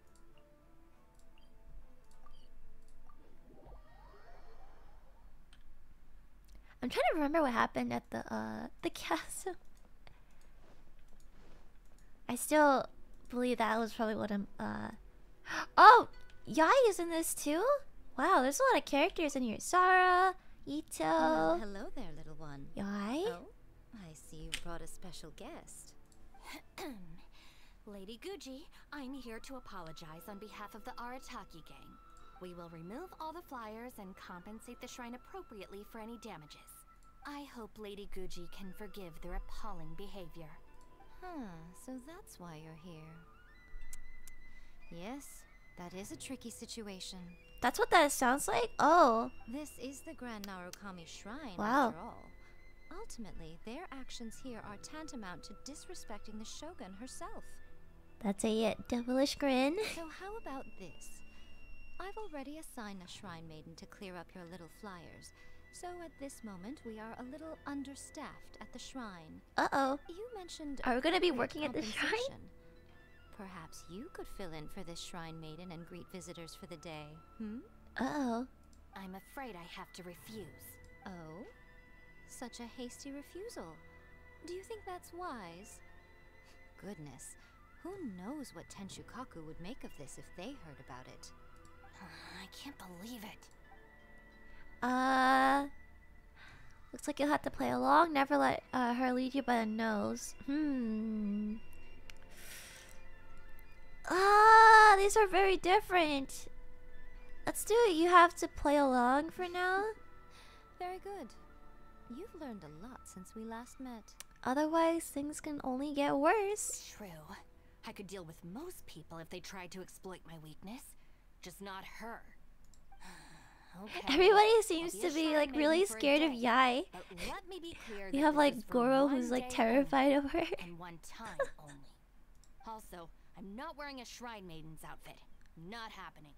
I'm trying to remember what happened at the, uh, the castle. I still believe that was probably what I'm, uh... Oh! Yae is in this too? Wow, there's a lot of characters in here. Sara, Ito... Uh, hello there, little one. Yae? Oh, I see you brought a special guest. Lady Guji, I'm here to apologize on behalf of the Arataki Gang. We will remove all the flyers and compensate the shrine appropriately for any damages. I hope Lady Guji can forgive their appalling behavior. Huh, so that's why you're here. Yes, that is a tricky situation. That's what that sounds like? Oh. This is the Grand Narukami Shrine, wow. After all. Ultimately, their actions here are tantamount to disrespecting the Shogun herself. That's a uh, devilish grin. So how about this? I've already assigned a shrine maiden to clear up your little flyers. So at this moment, we are a little understaffed at the shrine. Uh-oh. You mentioned... Are we going to be working at the shrine? Perhaps you could fill in for this shrine maiden and greet visitors for the day, hmm? Uh-oh. I'm afraid I have to refuse. Oh? Such a hasty refusal. Do you think that's wise? Goodness. Who knows what Tenchukaku would make of this if they heard about it? I can't believe it. Uh... Looks like you'll have to play along. Never let uh, her lead you by the nose. Hmm... Ah, these are very different. Let's do it. You have to play along for now. Very good. You've learned a lot since we last met. Otherwise, things can only get worse. True. I could deal with most people if they tried to exploit my weakness. Just not her. Okay. Everybody seems to be like really scared of Yae. Let me be clear, you have like Goro who's like terrified of her. And one time only. Also, I'm not wearing a shrine maiden's outfit. Not happening.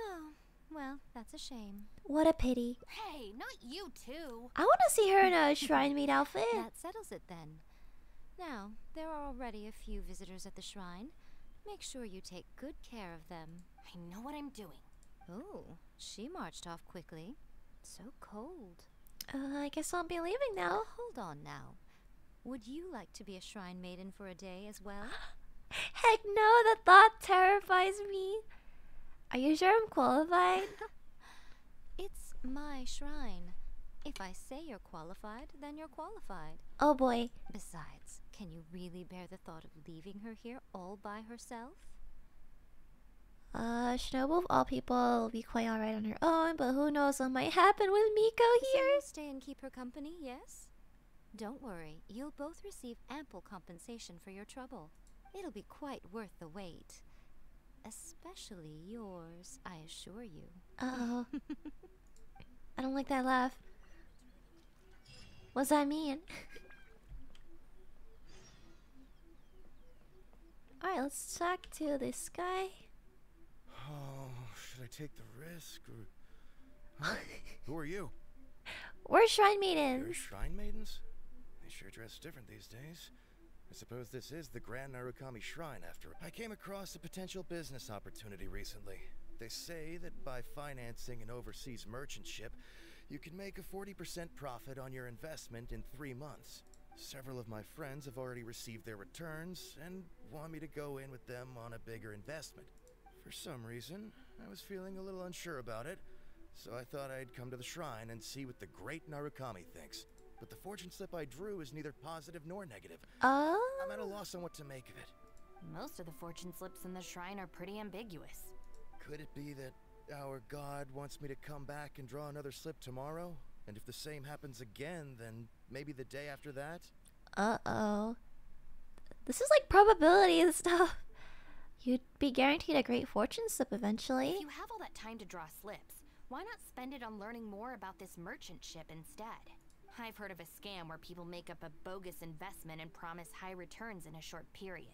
Oh, well, that's a shame. What a pity. Hey, not you too. I want to see her in a shrine maid outfit. That settles it then. Now, there are already a few visitors at the shrine. Make sure you take good care of them. I know what I'm doing. Oh, she marched off quickly. So cold. Uh, I guess I'll be leaving now. Hold on now. Would you like to be a shrine maiden for a day as well? Heck no, the thought terrifies me. Are you sure I'm qualified? It's my shrine. If I say you're qualified, then you're qualified. Oh boy. Besides, can you really bear the thought of leaving her here all by herself? Uh, Shinobu of all people will be quite alright on her own, but who knows what might happen with Miko here. So stay and keep her company, yes? Don't worry, you'll both receive ample compensation for your trouble. It'll be quite worth the wait. Especially yours, I assure you. Uh-oh. I don't like that laugh. What's that mean? Alright, let's talk to this guy. Oh, should I take the risk? Or... Huh? Who are you? We're shrine maidens. You're shrine maidens? They sure dress different these days. I suppose this is the Grand Narukami Shrine after all. I came across a potential business opportunity recently. They say that by financing an overseas merchant ship, you can make a forty percent profit on your investment in three months. Several of my friends have already received their returns and want me to go in with them on a bigger investment. For some reason, I was feeling a little unsure about it, so I thought I'd come to the shrine and see what the Great Narukami thinks. But the fortune slip I drew is neither positive nor negative. Oh. I'm at a loss on what to make of it. Most of the fortune slips in the shrine are pretty ambiguous. Could it be that our god wants me to come back and draw another slip tomorrow? And if the same happens again, then maybe the day after that? Uh-oh. This is like probability and stuff. You'd be guaranteed a great fortune slip eventually. If you have all that time to draw slips, why not spend it on learning more about this merchant ship instead? I've heard of a scam where people make up a bogus investment and promise high returns in a short period.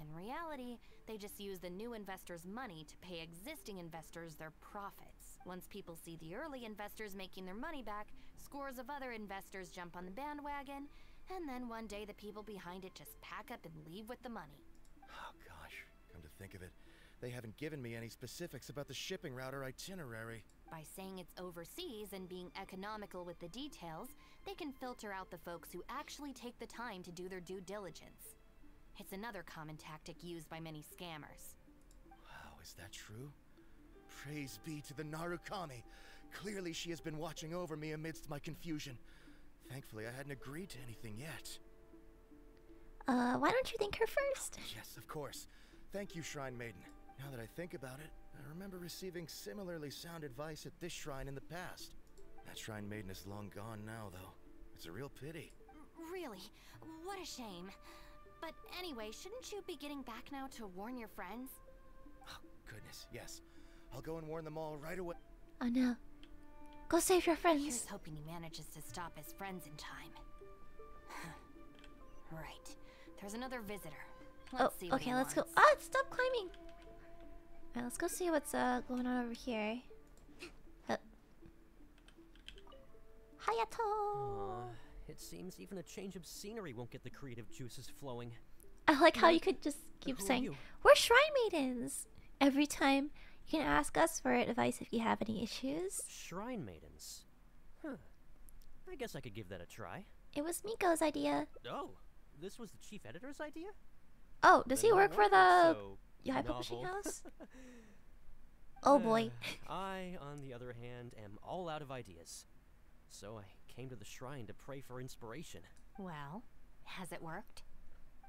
In reality, they just use the new investors' money to pay existing investors their profits. Once people see the early investors making their money back, scores of other investors jump on the bandwagon, And then one day the people behind it just pack up and leave with the money. Oh gosh, come to think of it, they haven't given me any specifics about the shipping route or itinerary. By saying it's overseas and being economical with the details, they can filter out the folks who actually take the time to do their due diligence. It's another common tactic used by many scammers. Wow, is that true? Praise be to the Narukami. Clearly she has been watching over me amidst my confusion. Thankfully, I hadn't agreed to anything yet. Uh, why don't you thank her first? Yes, of course. Thank you, Shrine Maiden. Now that I think about it, I remember receiving similarly sound advice at this shrine in the past. That Shrine Maiden is long gone now, though. It's a real pity. Really? What a shame. But anyway, shouldn't you be getting back now to warn your friends? Oh, goodness, yes. I'll go and warn them all right away. Oh, no. Go save your friends. Here's hoping he manages to stop his friends in time. Right. There's another visitor. Let's oh, see okay, let's wants. go. Ah, oh, stop climbing! Alright, let's go see what's uh, going on over here. Uh. Hayato! Uh, it seems even a change of scenery won't get the creative juices flowing. I like how you could just keep Who saying, we're Shrine Maidens! Every time. You can ask us for advice if you have any issues. Shrine Maidens? Huh. I guess I could give that a try. It was Miko's idea. Oh, this was the chief editor's idea? Oh, does he work for the so Yae Publishing House? Oh boy. uh, I, on the other hand, am all out of ideas. So I came to the shrine to pray for inspiration. Well, has it worked?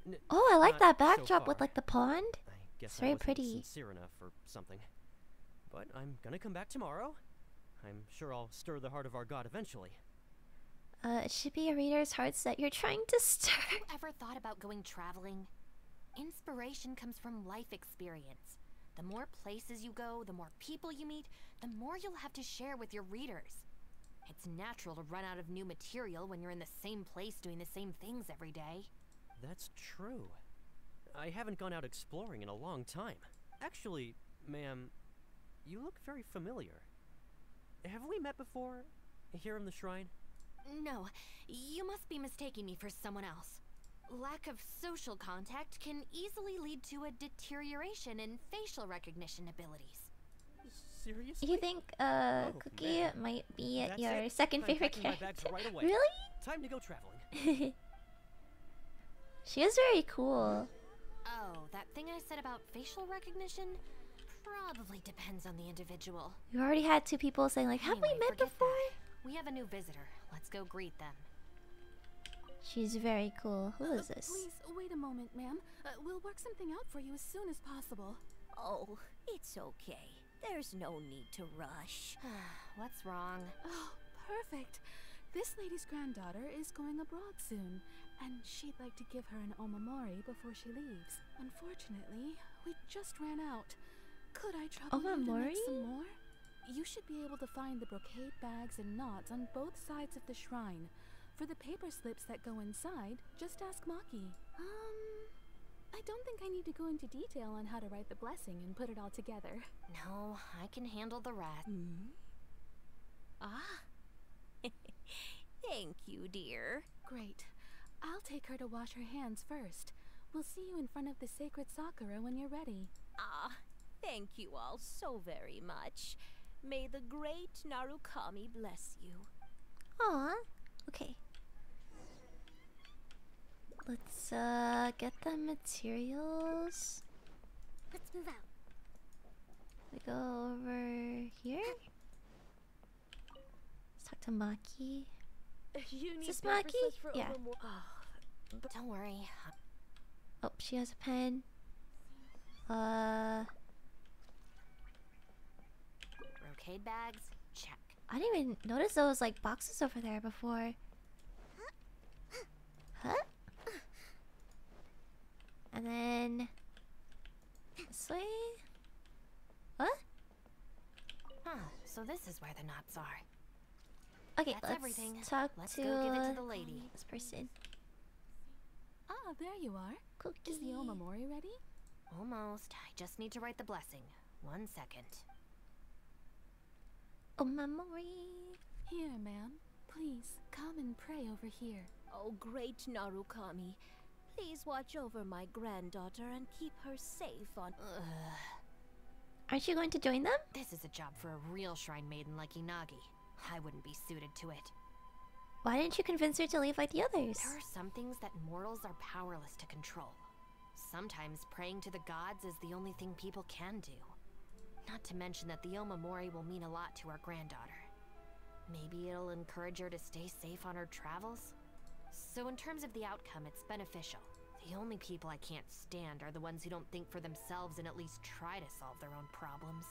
N oh, I like that backdrop so with like the pond. I guess it's very pretty. Sincere enough or something. But I'm gonna come back tomorrow. I'm sure I'll stir the heart of our god eventually. Uh, it should be a reader's hearts that you're trying to stir. Have you ever thought about going traveling? Inspiration comes from life experience. The more places you go, the more people you meet, the more you'll have to share with your readers. It's natural to run out of new material when you're in the same place doing the same things every day. That's true. I haven't gone out exploring in a long time. Actually, ma'am, you look very familiar. Have we met before? Here in the shrine? No, you must be mistaking me for someone else. Lack of social contact can easily lead to a deterioration in facial recognition abilities. Seriously? You think, uh, oh, Kuki might be at That's your it. second I'm favorite character? Right away. Really? Time to go traveling. She is very cool. Oh, that thing I said about facial recognition? Probably depends on the individual. You already had two people saying like, have anyway, we met before? That. We have a new visitor. Let's go greet them. She's very cool. Who uh, is this? Please, wait a moment, ma'am. Uh, we'll work something out for you as soon as possible. Oh, it's okay. There's no need to rush. What's wrong? Oh, perfect. This lady's granddaughter is going abroad soon, and she'd like to give her an omamori before she leaves. Unfortunately, we just ran out. Could I trouble you to make some more? You should be able to find the brocade bags and knots on both sides of the shrine. For the paper slips that go inside, just ask Maki. Um, I don't think I need to go into detail on how to write the blessing and put it all together. No, I can handle the rest. Mm-hmm. Ah. Thank you, dear. Great. I'll take her to wash her hands first. We'll see you in front of the sacred Sakura when you're ready. Ah. Thank you all so very much. May the great Narukami bless you. Aw, okay. Let's uh get the materials. Let's move out. We go over here. Let's talk to Maki. You need Is this Maki? For yeah. Oh, don't worry. Oh, she has a pen. Uh. Brocade bags, check. I didn't even notice those like boxes over there before. Huh? And then this way. What? Huh? So this is where the knots are. Okay, That's let's everything. talk let's to, go give it to the lady. This person. Ah, there you are. Kuki. Is the omamori ready? Almost. I just need to write the blessing. One second. Omamori. Here, ma'am. Please, come and pray over here. Oh, great Narukami, please watch over my granddaughter and keep her safe on... Ugh. Aren't you going to join them? This is a job for a real shrine maiden like Inagi. I wouldn't be suited to it. Why didn't you convince her to leave like the others? There are some things that mortals are powerless to control. Sometimes praying to the gods is the only thing people can do. Not to mention that the Omamori will mean a lot to our granddaughter. Maybe it'll encourage her to stay safe on her travels? So in terms of the outcome, it's beneficial. The only people I can't stand are the ones who don't think for themselves and at least try to solve their own problems.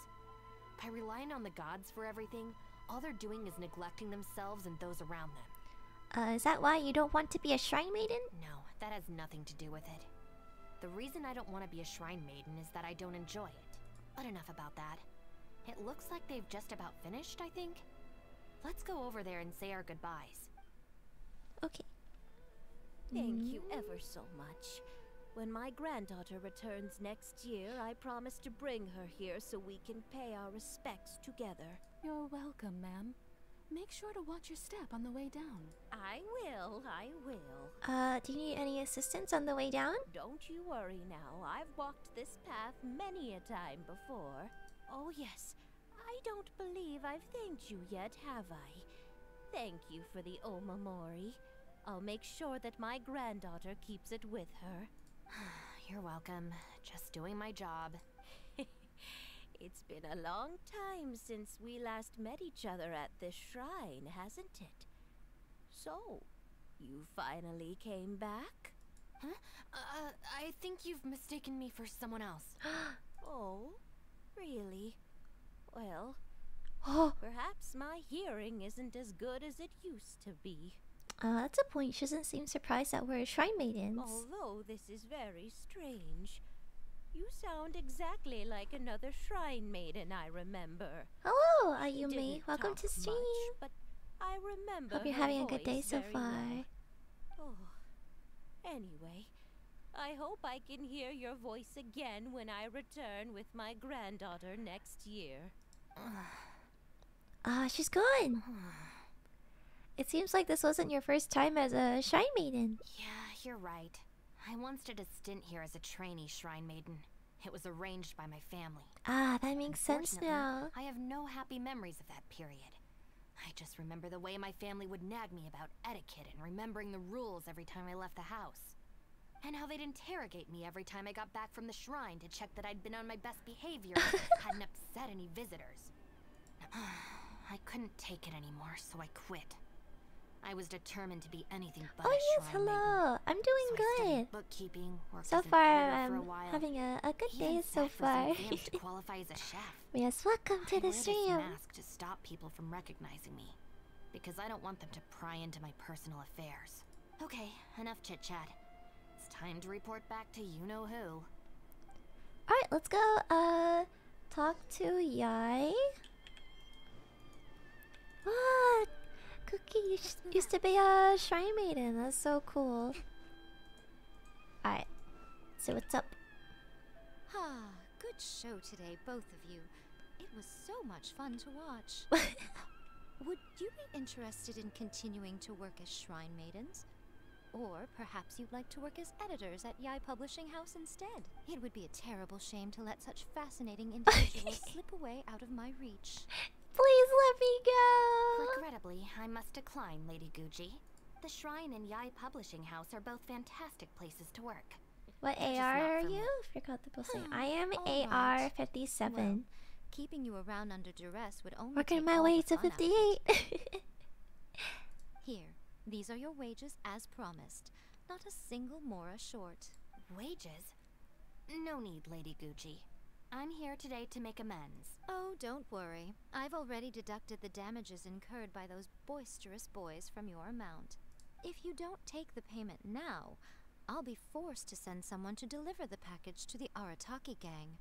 By relying on the gods for everything, all they're doing is neglecting themselves and those around them. Uh, is that why you don't want to be a shrine maiden? No, that has nothing to do with it. The reason I don't want to be a shrine maiden is that I don't enjoy it. But enough about that. It looks like they've just about finished, I think. Let's go over there and say our goodbyes. Okay. Thank you ever so much. When my granddaughter returns next year, I promise to bring her here so we can pay our respects together. You're welcome, ma'am. Make sure to watch your step on the way down. I will, I will. Uh, do you need any assistance on the way down? Don't you worry now. I've walked this path many a time before. Oh yes, I don't believe I've thanked you yet, have I? Thank you for the Omamori. I'll make sure that my granddaughter keeps it with her. You're welcome. Just doing my job. It's been a long time since we last met each other at this shrine, hasn't it? So, you finally came back? Huh? Uh, I think you've mistaken me for someone else. Oh, really? Well, perhaps my hearing isn't as good as it used to be. Uh, that's a point. She doesn't seem surprised that we're shrine maidens. Although this is very strange. You sound exactly like another shrine maiden I remember. Hello, Ayumi. Welcome to stream. Much, but I remember. Hope you're having a good day so far. Well. Oh. Anyway, I hope I can hear your voice again when I return with my granddaughter next year. Ah, uh, she's gone. It seems like this wasn't your first time as a shrine maiden. Yeah, you're right. I once did a stint here as a trainee shrine maiden. It was arranged by my family. Ah, that makes sense now. I have no happy memories of that period. I just remember the way my family would nag me about etiquette and remembering the rules every time I left the house. And how they'd interrogate me every time I got back from the shrine to check that I'd been on my best behavior and hadn't upset any visitors. I couldn't take it anymore, so I quit. I was determined to be anything but. Oh yes, hello. I'm doing good. Bookkeeping. So far, I'm having a, a good day so far. Yes, welcome to the stream. Mask to stop people from recognizing me, because I don't want them to pry into my personal affairs. Okay, enough chit chat. It's time to report back to you know who. All right, let's go. Uh, talk to Yae. What? Kuki used to be a shrine maiden. That's so cool. Alright. So what's up? Ah, good show today, both of you. It was so much fun to watch. Would you be interested in continuing to work as shrine maidens? Or perhaps you'd like to work as editors at Yae Publishing House instead? It would be a terrible shame to let such fascinating individuals slip away out of my reach. Please let me go! Regrettably, I must decline, Lady Guji. The Shrine and Yae Publishing House are both fantastic places to work. What Just A R are you? I forgot the posting. I am A R fifty-seven. Well, keeping you around under duress would only Working take my way to fifty-eight. Here, these are your wages as promised. Not a single mora short. Wages? No need, Lady Guji. I'm here today to make amends. Oh, don't worry. I've already deducted the damages incurred by those boisterous boys from your amount. If you don't take the payment now, I'll be forced to send someone to deliver the package to the Arataki Gang.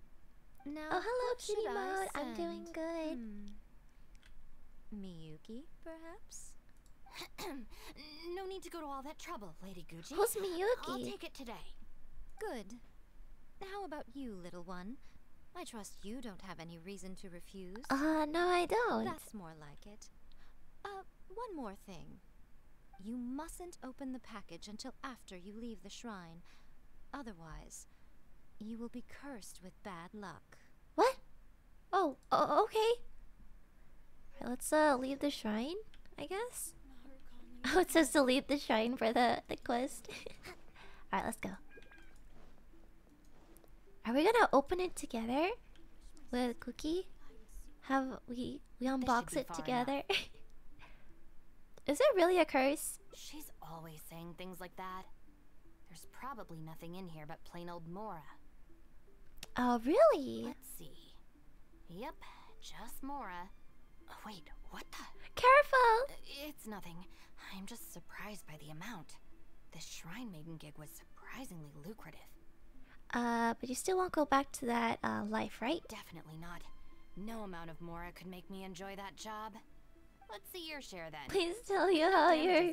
Now, oh, hello, Kitty Mode. I'm doing good. Hmm. Miyuki, perhaps? No need to go to all that trouble, Lady Guji. Who's Miyuki? I'll take it today. Good. How about you, little one? I trust you don't have any reason to refuse. Uh, no, I don't. That's more like it. Uh, one more thing. You mustn't open the package until after you leave the shrine. Otherwise, you will be cursed with bad luck. What? Oh, uh, okay. Right, let's uh, leave the shrine, I guess? Oh, it says to leave the shrine for the, the quest. Alright, let's go. Are we gonna open it together? With Kuki? Have we... we unbox it together? Is it really a curse? She's always saying things like that. There's probably nothing in here but plain old Mora. Oh, really? Let's see. Yep, just Mora. Oh, wait, what the? Careful! It's nothing. I'm just surprised by the amount. This shrine maiden gig was surprisingly lucrative. Uh, but you still won't go back to that uh, life, right? Definitely not. No amount of Mora could make me enjoy that job. Let's see your share then. Please tell you how your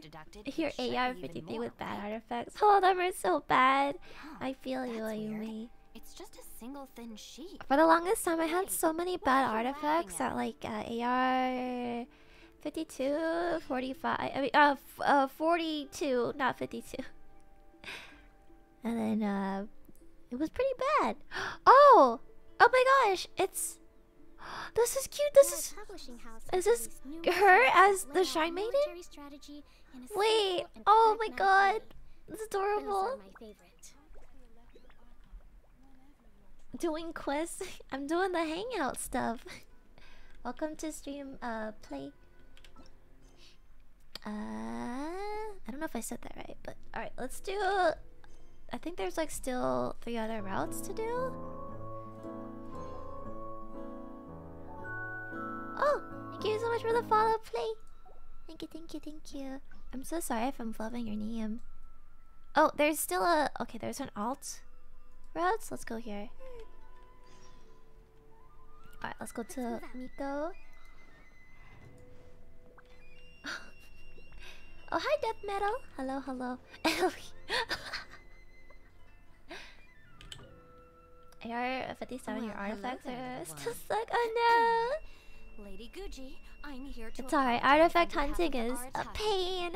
your A R fifty-three with bad artifacts. All of them are so bad. Huh, I feel you, Ayumi. It's just a single thin sheet. For the longest time, I had so many bad artifacts at like uh, A R fifty-two, forty-five. I mean, uh, f uh, forty-two, not fifty-two. And then uh, it was pretty bad. Oh, oh my gosh, it's. This is cute. This is. Is this her as the Shrine Maiden? Wait. Oh my god. It's adorable. Doing quests. I'm doing the hangout stuff. Welcome to stream. Uh, play. Uh, I don't know if I said that right, but all right. Let's do. I think there's like still three other routes to do. Oh, thank you so much for the follow, play. Thank you, thank you, thank you. I'm so sorry if I'm flubbing your name. Oh, there's still a... Okay, there's an alt route. Let's go here. Alright, let's go to Miko. Oh, hi, Death Metal. Hello, hello. A R fifty-seven, your artifacts are still stuck. Oh, no. Lady Guji, I'm here to. It's alright. Artifact hunting is a pain.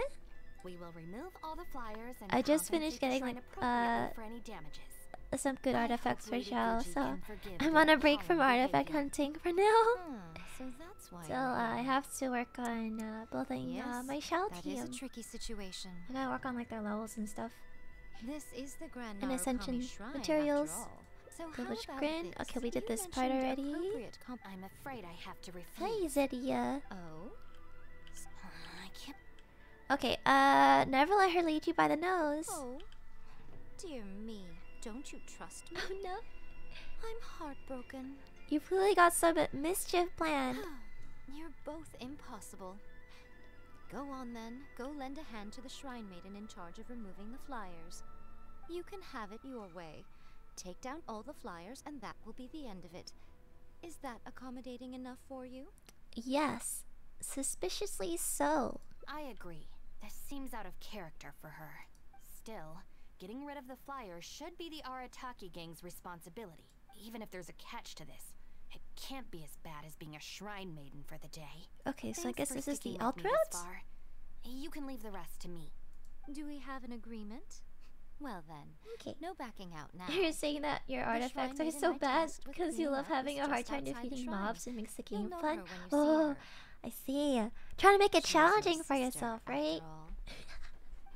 We will remove all the flyers and I just finished getting like uh some good artifacts for Xiao, so I'm on a break from artifact hunting for now. So that's why. So uh, I have to work on uh, building uh, my Xiao team. That is a tricky situation. I gotta work on like their levels and stuff. This is the Grand Narukami Shrine and ascension materials. So Village Grin. Okay, we did this part already. I'm afraid I have to refuse. Hey, Zedia. Oh. I can't. Okay, uh, never let her lead you by the nose. Oh, dear me. Don't you trust me? Oh, no. I'm heartbroken. You've really got some mischief planned. You're both impossible. Go on, then. Go lend a hand to the Shrine Maiden in charge of removing the flyers. You can have it your way. Take down all the flyers and that will be the end of it. Is that accommodating enough for you? Yes. Suspiciously so. I agree. This seems out of character for her. Still, getting rid of the flyers should be the Arataki Gang's responsibility. Even if there's a catch to this, it can't be as bad as being a Shrine Maiden for the day. Okay, so I guess this is the alt route? You can leave the rest to me. Do we have an agreement? Well then, okay. No backing out now. You're saying that your artifacts are so bad because you love having a hard time defeating mobs and makes the game fun. Oh, I see. Trying to make it challenging for yourself, right?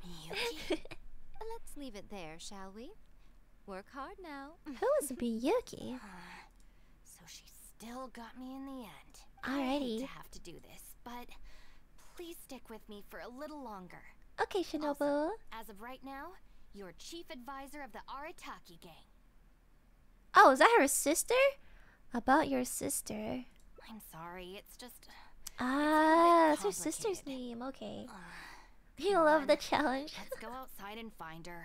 Miyuki. Let's leave it there, shall we? Work hard now. Who is Miyuki? Uh, so she still got me in the end. Alrighty. I hate to have to do this, but please stick with me for a little longer. Okay, Shinobu. Also, as of right now, your chief advisor of the Arataki Gang. Oh, is that her sister? About your sister. I'm sorry, it's just... Ah, it's that's her sister's name, okay. Uh, you love on. The challenge. Let's go outside and find her.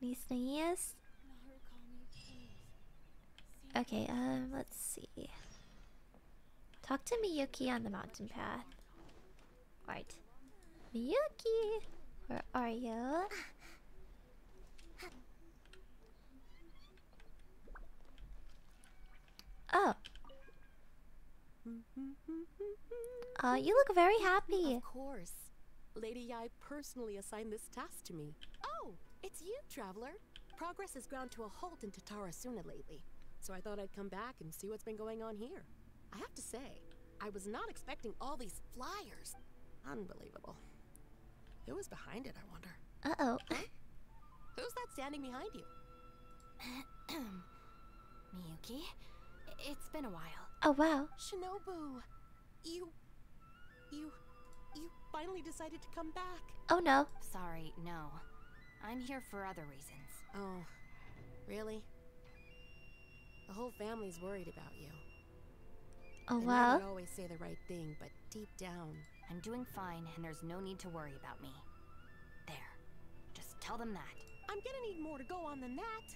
Nice, nice. Okay, um, let's see. Talk to Miyuki on the mountain path. Alright. Miyuki, where are you? Oh. Uh, you look very happy. Of course. Lady Yae personally assigned this task to me. Oh, it's you, traveler. Progress has ground to a halt in Tatarasuna lately, so I thought I'd come back and see what's been going on here. I have to say, I was not expecting all these flyers. Unbelievable. Who was behind it, I wonder? Uh-oh. Huh? Who's that standing behind you? Miyuki? It's been a while. Oh, wow. Shinobu, you... you... you finally decided to come back. Oh, no. Sorry, no. I'm here for other reasons. Oh, really? The whole family's worried about you. Oh, and wow. I always say the right thing, but deep down... I'm doing fine, and there's no need to worry about me. There. Just tell them that. I'm gonna need more to go on than that.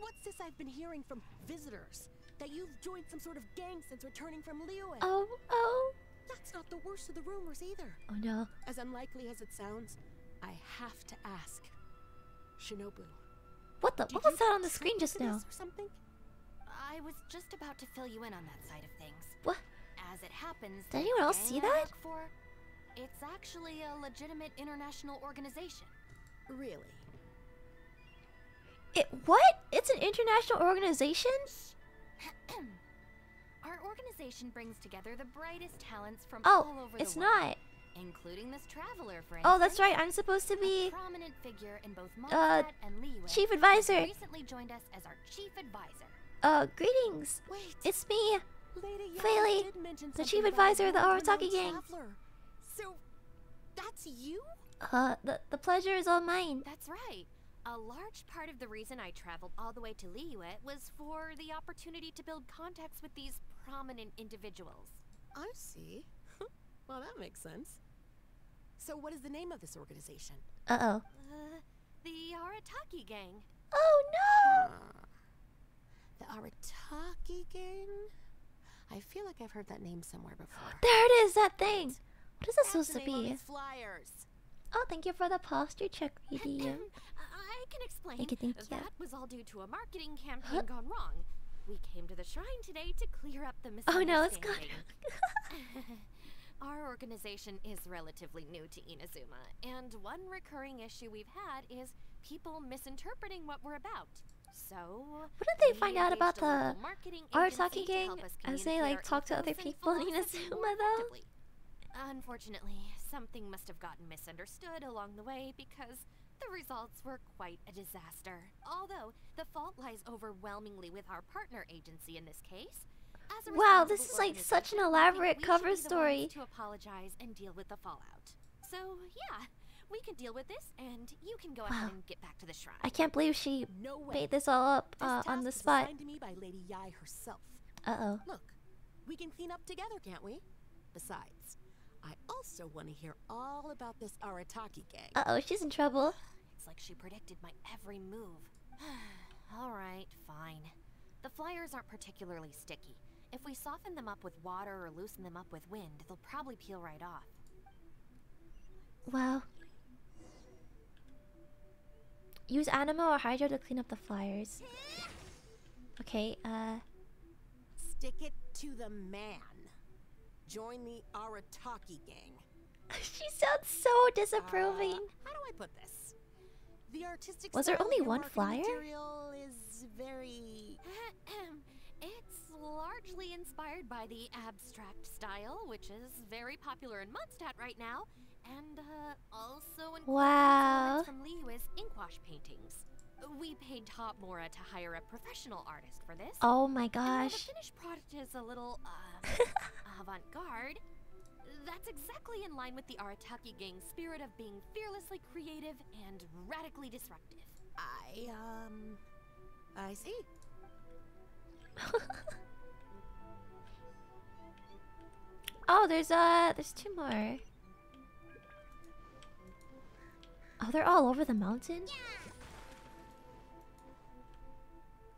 What's this I've been hearing from visitors? That you've joined some sort of gang since returning from Liyue. Oh, oh. That's not the worst of the rumors either. Oh, no. As unlikely as it sounds, I have to ask. Shinobu. What the? What was that on the screen just now? Or something? I was just about to fill you in on that side of things. What? As it happens, did anyone else see that? For, it's actually a legitimate international organization. Really? It what? It's an international organization? Our organization brings together the brightest talents from oh, all over it's the world, not. Including this traveler, for instance. Oh, that's right. I'm supposed to be a prominent figure in both Montserrat uh, and Liyue. Chief advisor. Recently joined us as our chief advisor. Uh, greetings. Wait. It's me. Clearly, the chief advisor of the Arataki Gang. So, that's you? Uh, the, the pleasure is all mine. That's right. A large part of the reason I traveled all the way to Liyue was for the opportunity to build contacts with these prominent individuals. I see. Well, that makes sense. So what is the name of this organization? Uh-oh. Uh, the Arataki Gang. Oh, no! Uh, the Arataki Gang? I feel like I've heard that name somewhere before. There it is, that thing! What is that supposed to be? Flyers. Oh, thank you for the posture check, medium. I can explain. Thank you, thank you. That was all due to a marketing campaign huh? gone wrong. We came to the shrine today to clear up the misunderstanding. Oh no, it's gone. Our organization is relatively new to Inazuma, and one recurring issue we've had is people misinterpreting what we're about. So, what did they find out about the Arataki Gang as they like talk to other people in Inazuma though? Unfortunately, something must have gotten misunderstood along the way because the results were quite a disaster. Although the fault lies overwhelmingly with our partner agency in this case. As a result, wow, this is like such an elaborate cover story. To apologize and deal with the fallout. So yeah. We can deal with this, and you can go wow. ahead and get back to the shrine. I can't believe she no made this all up uh, this on the spot. This task was assigned to me by Lady Yae herself. Uh-oh. Look, we can clean up together, can't we? Besides, I also want to hear all about this Arataki Gang. Uh-oh, she's in trouble. It's like she predicted my every move. All right, fine. The flyers aren't particularly sticky. If we soften them up with water or loosen them up with wind, they'll probably peel right off. Wow. Use Anima or Hydro to clean up the flyers. Okay, uh... stick it to the man. Join the Arataki Gang. She sounds so disapproving. Uh, how do I put this? The artistic Was there only one flyer? Material is very... It's largely inspired by the abstract style, which is very popular in Mondstadt right now. And uh, also wow. from Liyue's inkwash paintings. We paid Top Mora to hire a professional artist for this. Oh my gosh. And the finished product is a little uh, avant-garde. That's exactly in line with the Arataki Gang's spirit of being fearlessly creative and radically disruptive. I, um... I see. Oh, there's uh, there's two more. Oh, they're all over the mountain? Yeah.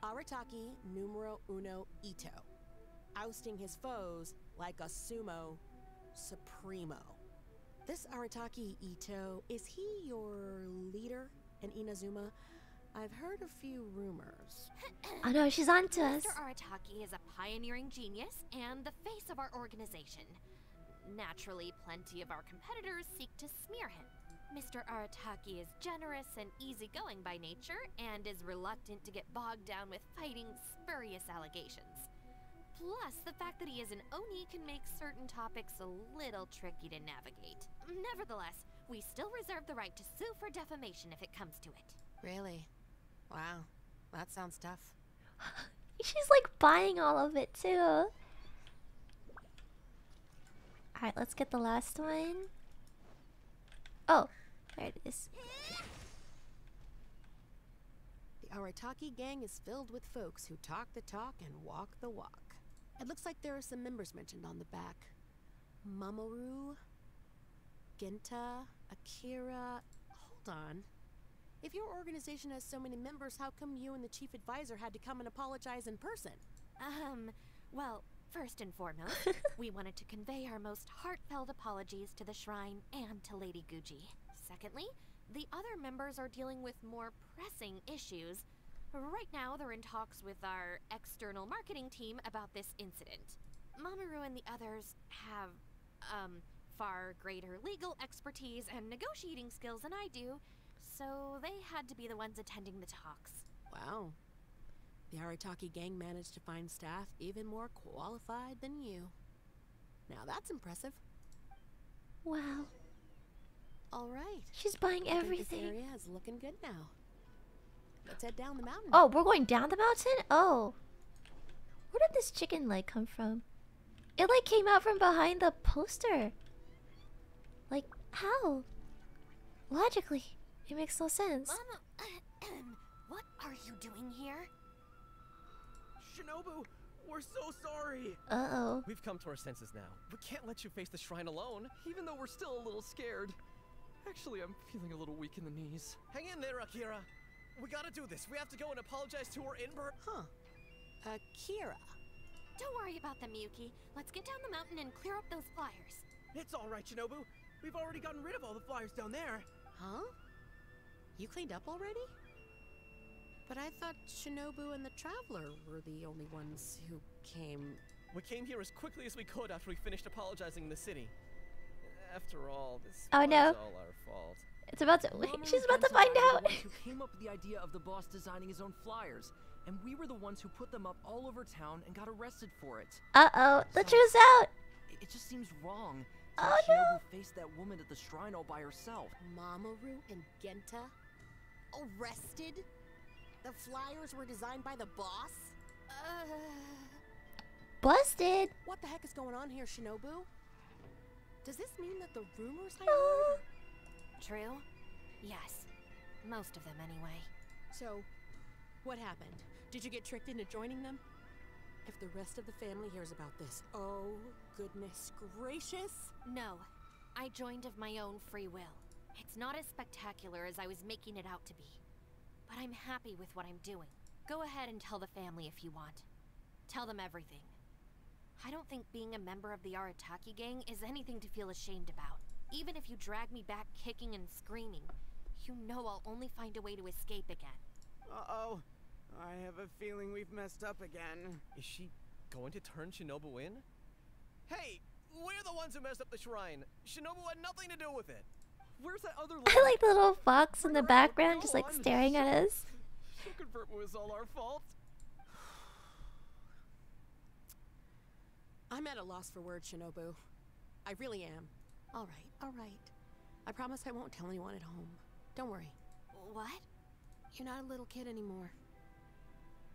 Arataki numero uno Ito. Ousting his foes like a sumo supremo. This Arataki Ito, is he your leader in Inazuma? I've heard a few rumors. Oh no, she's on to us. Mister Arataki is a pioneering genius and the face of our organization. Naturally, plenty of our competitors seek to smear him. Mister Arataki is generous and easygoing by nature and is reluctant to get bogged down with fighting spurious allegations. Plus, the fact that he is an Oni can make certain topics a little tricky to navigate. Nevertheless, we still reserve the right to sue for defamation if it comes to it. Really? Wow. That sounds tough. She's like buying all of it too. Alright, let's get the last one. Oh, there it is. The Arataki gang is filled with folks who talk the talk and walk the walk. It looks like there are some members mentioned on the back. Mamoru, Genta, Akira... Hold on. If your organization has so many members, how come you and the chief advisor had to come and apologize in person? Um, well, first and foremost, we wanted to convey our most heartfelt apologies to the shrine and to Lady Guji. Secondly, the other members are dealing with more pressing issues. Right now, they're in talks with our external marketing team about this incident. Mamoru and the others have, um, far greater legal expertise and negotiating skills than I do, so they had to be the ones attending the talks. Wow. The Arataki gang managed to find staff even more qualified than you. Now that's impressive. Wow. All right. She's buying everything. This area is looking good now. Let's head down the mountain. Oh, we're going down the mountain? Oh. Where did this chicken leg come from? It like came out from behind the poster. Like, how? Logically, it makes no sense. Mama, uh, um, what are you doing here? Shinobu, we're so sorry. Uh-oh. We've come to our senses now. We can't let you face the shrine alone, even though we're still a little scared. Actually, I'm feeling a little weak in the knees. Hang in there, Akira. We gotta do this. We have to go and apologize to her in-birth. Huh. Akira. Don't worry about them, Miyuki. Let's get down the mountain and clear up those flyers. It's all right, Shinobu. We've already gotten rid of all the flyers down there. Huh? You cleaned up already? But I thought Shinobu and the Traveler were the only ones who came. We came here as quickly as we could after we finished apologizing in the city. After all, this oh, no. was all our fault. It's about to. Wait, she's about to find out. Who came up with the idea of the boss designing his own flyers, and we were the ones who put them up all over town and got arrested for it. Uh oh, the truth's out. It just seems wrong. Oh no. Shinobu faced that woman at the shrine all by herself. Mamoru and Genta arrested. The flyers were designed by the boss. Uh... Busted. What the heck is going on here, Shinobu? Does this mean that the rumors I heard? True? Yes. Most of them, anyway. So, what happened? Did you get tricked into joining them? If the rest of the family hears about this, oh, goodness gracious! No. I joined of my own free will. It's not as spectacular as I was making it out to be. But I'm happy with what I'm doing. Go ahead and tell the family if you want. Tell them everything. I don't think being a member of the Arataki gang is anything to feel ashamed about. Even if you drag me back kicking and screaming, you know I'll only find a way to escape again. Uh-oh. I have a feeling we've messed up again. Is she going to turn Shinobu in? Hey, we're the ones who messed up the shrine. Shinobu had nothing to do with it. Where's that other I like the little fox in the background just like staring at us. It was all our fault. I'm at a loss for words, Shinobu. I really am. All right, all right. I promise I won't tell anyone at home. Don't worry. What? You're not a little kid anymore.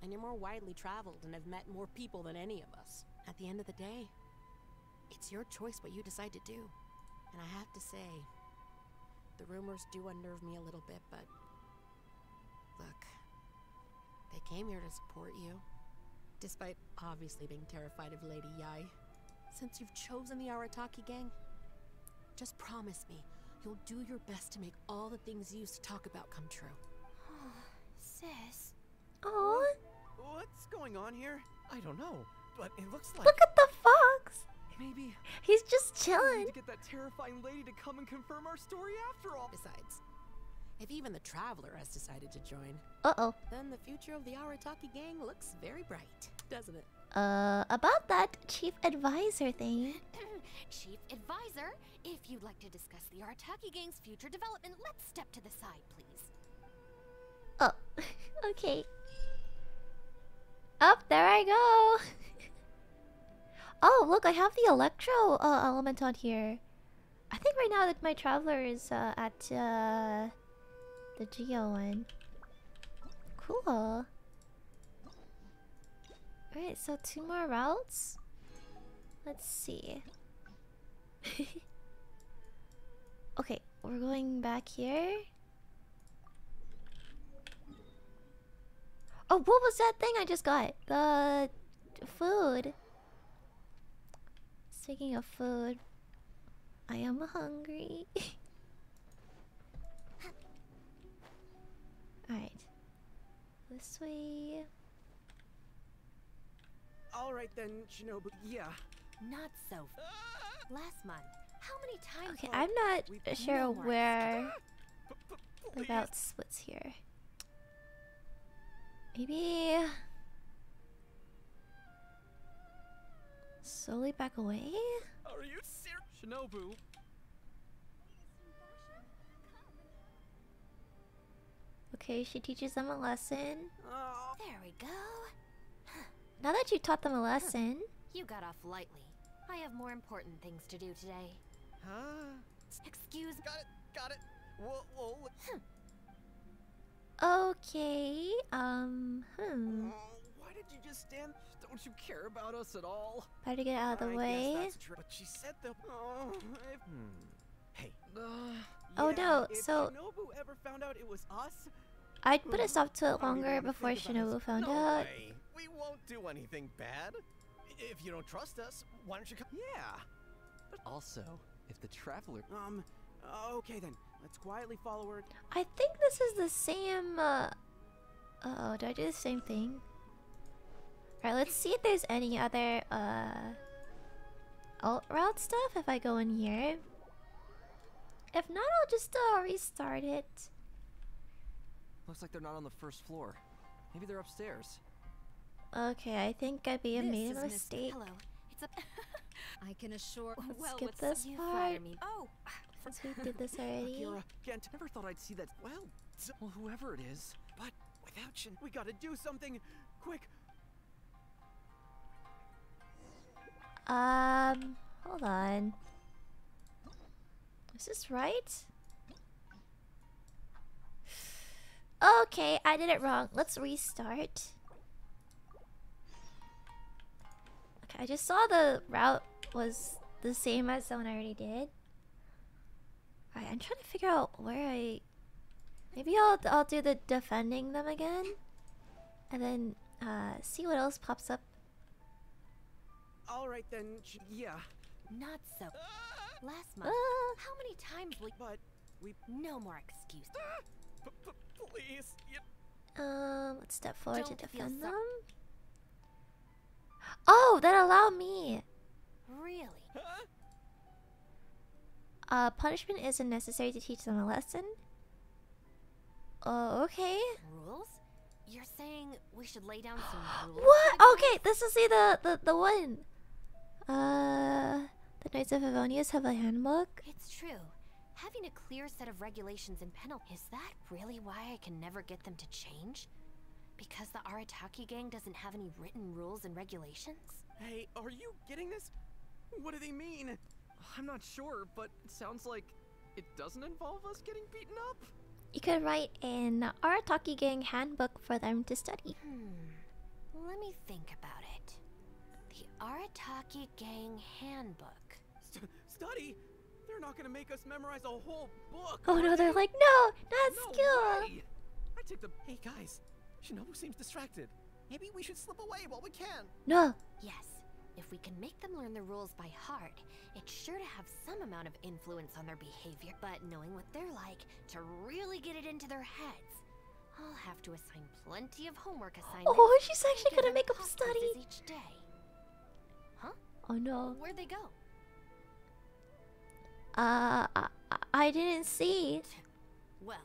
And you're more widely traveled and have met more people than any of us. At the end of the day, it's your choice what you decide to do. And I have to say, the rumors do unnerve me a little bit, but... Look, they came here to support you. Despite obviously being terrified of Lady Yae. Since you've chosen the Arataki gang, just promise me you'll do your best to make all the things you used to talk about come true. Sis. Oh. What's going on here? I don't know, but it looks like. Look at the fox. Maybe he's just chilling. We need to get that terrifying lady to come and confirm our story after all. Besides, If even the Traveler has decided to join, uh-oh, then the future of the Arataki Gang looks very bright, doesn't it? Uh, about that chief advisor thing. Chief advisor, if you'd like to discuss the Arataki Gang's future development, let's step to the side, please. Oh, okay. Up, there I go. Oh, look, I have the Electro uh, element on here. I think right now that my Traveler is uh, at uh, the Geo one. Cool. Alright, so two more routes. Let's see. Okay, we're going back here. Oh, what was that thing I just got? The food. Speaking of food, I am hungry. Alright. This way. Alright then, Shinobu. Yeah. Not so. Last month. How many times? Okay, I'm not sure where the route splits here. Maybe slowly back away? Are you serious? Shinobu. Okay, she teaches them a lesson. Oh. There we go. Now that you taught them a lesson, you got off lightly. I have more important things to do today. Huh? Excuse me. Got it. Got it. Whoa, whoa. Huh. Okay. Um. Hmm. Uh, why did you just stand? Don't you care about us at all? Better to get out of the I way. Guess that's true. But she said the. Oh, I... hmm. Hey. Uh, oh yeah, no. If so. Shinobu ever found out it was us, I'd put a stop to it longer before Shinobu found no out. Way. We won't do anything bad. If you don't trust us, why don't you come? Yeah. But also, if the Traveler... Um, okay then. Let's quietly follow her. I think this is the same... Uh, uh oh, did I do the same thing? Alright, let's see if there's any other... Uh, alt route stuff if I go in here. If not, I'll just uh, restart it. Looks like they're not on the first floor. Maybe they're upstairs. Okay, I think I may have made a mistake. Hello. It's a I can assure Let's well, skip this part. Oh, since we did this already. Akira, Kent, never thought I'd see that. Well, well, whoever it is, but without Shin, we gotta do something quick. Um, hold on. Is this right? Okay, I did it wrong. Let's restart. I just saw the route was the same as the one I already did. Alright, I'm trying to figure out where I... Maybe I'll, I'll do the defending them again. And then, uh, see what else pops up. Alright then, yeah. Not so. Last month, uh, how many times we... But we... No more excuses. Uh, please. Yeah. Um, let's step forward Don't to defend so them. Oh, then allow me. Really? Huh? Uh, punishment isn't necessary to teach them a lesson. Oh, uh, okay. Rules? You're saying we should lay down some rules? What? Okay, this is the the the one. Uh, the Knights of Avonius have a handbook. It's true. Having a clear set of regulations and penalties. Is that really why I can never get them to change? Because the Arataki Gang doesn't have any written rules and regulations? Hey, are you getting this? What do they mean? I'm not sure, but it sounds like it doesn't involve us getting beaten up. You could write an Arataki Gang handbook for them to study. Hmm. Let me think about it. The Arataki Gang handbook. St study? They're not gonna make us memorize a whole book. Oh no, they're like, no, not no school. Way. I took the. Hey guys. Shinobu seems distracted. Maybe we should slip away while we can. No. Yes. If we can make them learn the rules by heart, it's sure to have some amount of influence on their behavior. But knowing what they're like, to really get it into their heads, I'll have to assign plenty of homework assignments. Oh, she's actually gonna make them study each day. Huh? Oh no. Where'd they go? Uh, I, I didn't see. Well,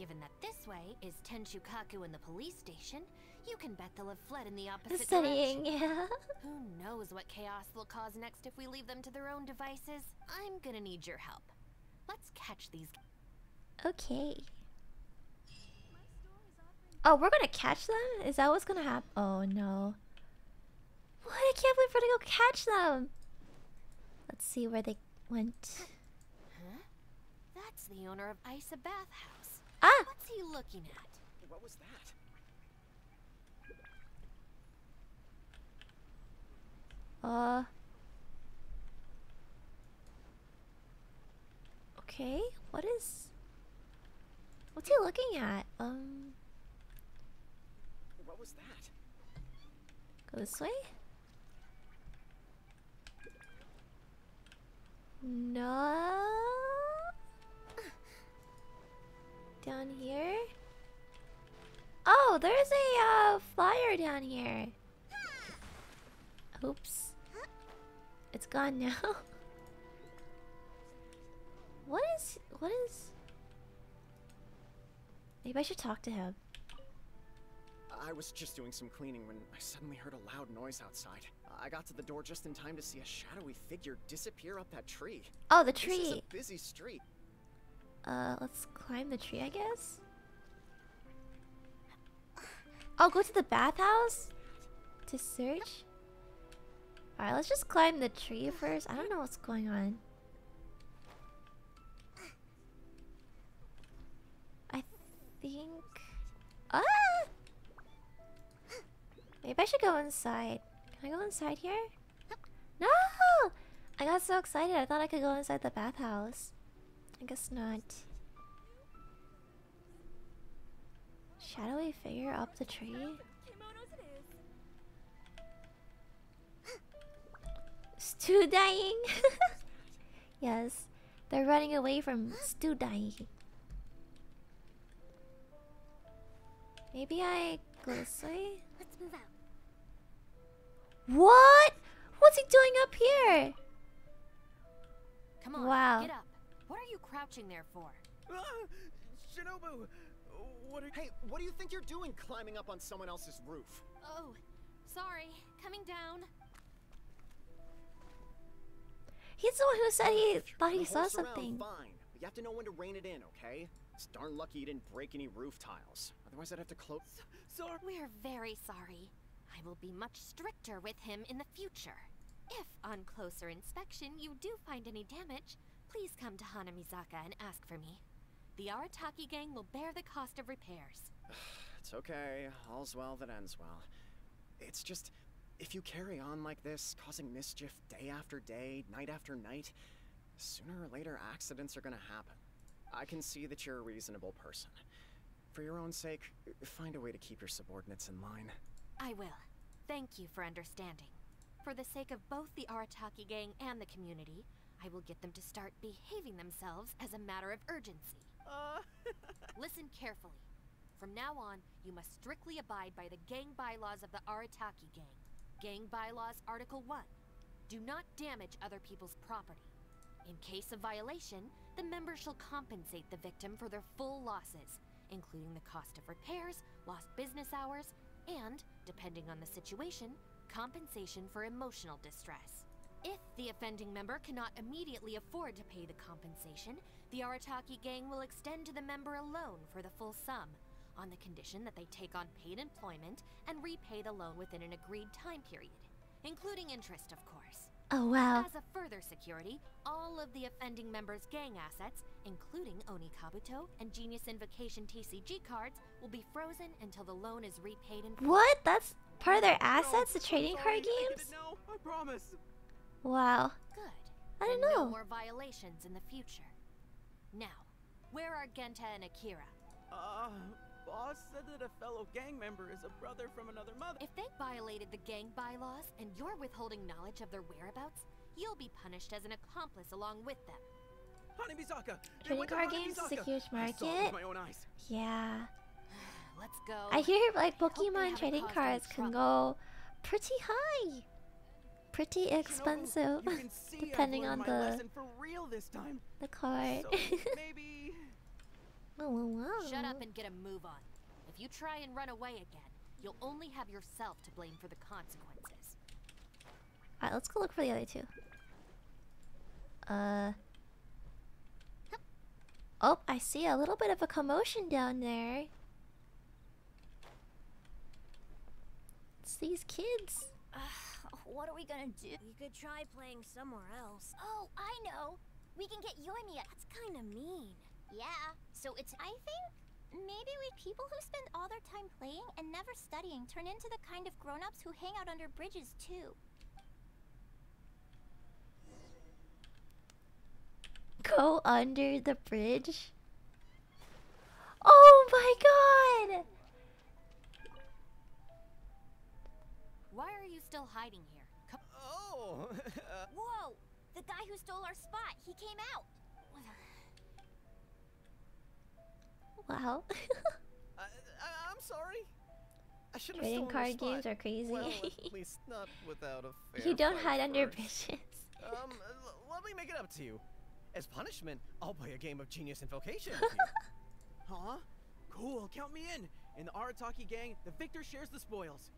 given that this way is Tenchukaku and the police station, you can bet they'll have fled in the opposite Studying, direction. Yeah. Who knows what chaos will cause next if we leave them to their own devices? I'm gonna need your help. Let's catch these. Okay. Oh, we're gonna catch them? Is that what's gonna happen? Oh no. What? I can't wait for to go catch them. Let's see where they went. Huh? That's the owner of Isa Bathhouse. Ah! What's he looking at? What was that? Uh. Okay. What is? What's he looking at? Um. What was that? Go this way? No. Down here? Oh, there's a uh, flyer down here. Oops. It's gone now. What is... What is... Maybe I should talk to him. I was just doing some cleaning when I suddenly heard a loud noise outside. I got to the door just in time to see a shadowy figure disappear up that tree. Oh, the tree! This is a busy street. Uh, let's climb the tree, I guess? I'll go to the bathhouse to search. Alright, let's just climb the tree first. I don't know what's going on. I think... Ah! Maybe I should go inside. Can I go inside here? No! I got so excited. I thought I could go inside the bathhouse. I guess not. Shadowy figure up the tree. Stew dying! Yes. They're running away from stew dying. Maybe I go this way? Let's move out. What? What's he doing up here? Come on, wow. Get up. What are you crouching there for? Ah, Shinobu, what are you... Hey, what do you think you're doing climbing up on someone else's roof? Oh, sorry. Coming down. He's the one who said he thought he saw something. Fine, but you have to know when to rein it in, okay? It's darn lucky you didn't break any roof tiles. Otherwise, I'd have to close. Sorry. We're very sorry. I will be much stricter with him in the future. If, on closer inspection, you do find any damage, please come to Hanamizaka and ask for me. The Arataki Gang will bear the cost of repairs. It's okay. All's well that ends well. It's just, if you carry on like this, causing mischief day after day, night after night, sooner or later accidents are gonna happen. I can see that you're a reasonable person. For your own sake, find a way to keep your subordinates in line. I will. Thank you for understanding. For the sake of both the Arataki Gang and the community, I will get them to start behaving themselves as a matter of urgency. Uh. Listen carefully. From now on, you must strictly abide by the gang bylaws of the Arataki Gang. Gang bylaws Article one. Do not damage other people's property. In case of violation, the member shall compensate the victim for their full losses, including the cost of repairs, lost business hours, and, depending on the situation, compensation for emotional distress. If the offending member cannot immediately afford to pay the compensation, the Arataki Gang will extend to the member a loan for the full sum, on the condition that they take on paid employment and repay the loan within an agreed time period, including interest, of course. Oh, wow. As a further security, all of the offending members' gang assets, including Onikabuto and Genius Invocation T C G cards, will be frozen until the loan is repaid in full. What? That's part of their assets? The trading card games? No, I promise. Wow. Good. I don't know. No more violations in the future. Now, where are Genta and Akira? Uh, boss said that a fellow gang member is a brother from another mother. If they violated the gang bylaws and you're withholding knowledge of their whereabouts, you'll be punished as an accomplice along with them. Hanamizaka! Trading card games is a huge market. Yeah. Let's go. I hear like Pokemon trading cards can go pretty high. Pretty expensive, you know, you depending on the, for real this time. the card. So maybe Wow, wow, wow. Shut up and get a move on. If you try and run away again, you'll only have yourself to blame for the consequences. Alright, let's go look for the other two. Uh... Oh, I see a little bit of a commotion down there. It's these kids. Uh, what are we gonna do? You could try playing somewhere else. Oh, I know. We can get Yoimiya. That's kind of mean. Yeah. So it's. I think maybe we people who spend all their time playing and never studying turn into the kind of grown-ups who hang out under bridges too. Go under the bridge? Oh my god! Why are you still hiding here? Come oh! Whoa! The guy who stole our spot, he came out! Wow. I, I, I'm sorry. I shouldn't have stolen your spot. Trading card games are crazy. Well, at least not without a fair fight. You don't hide under bridges. um, let me make it up to you. As punishment, I'll play a game of Genius Invocation with you. Huh? Cool, count me in. In the Arataki Gang, the victor shares the spoils.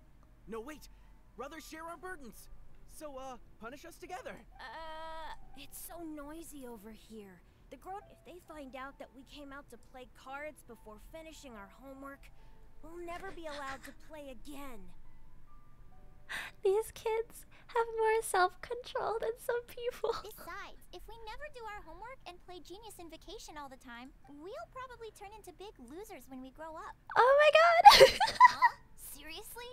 No, wait. Brothers share our burdens. So, uh, punish us together. Uh, it's so noisy over here. The grown- If they find out that we came out to play cards before finishing our homework, we'll never be allowed to play again. These kids have more self-control than some people. Besides, if we never do our homework and play Genius Invocation all the time, we'll probably turn into big losers when we grow up. Oh my god! Huh? Seriously?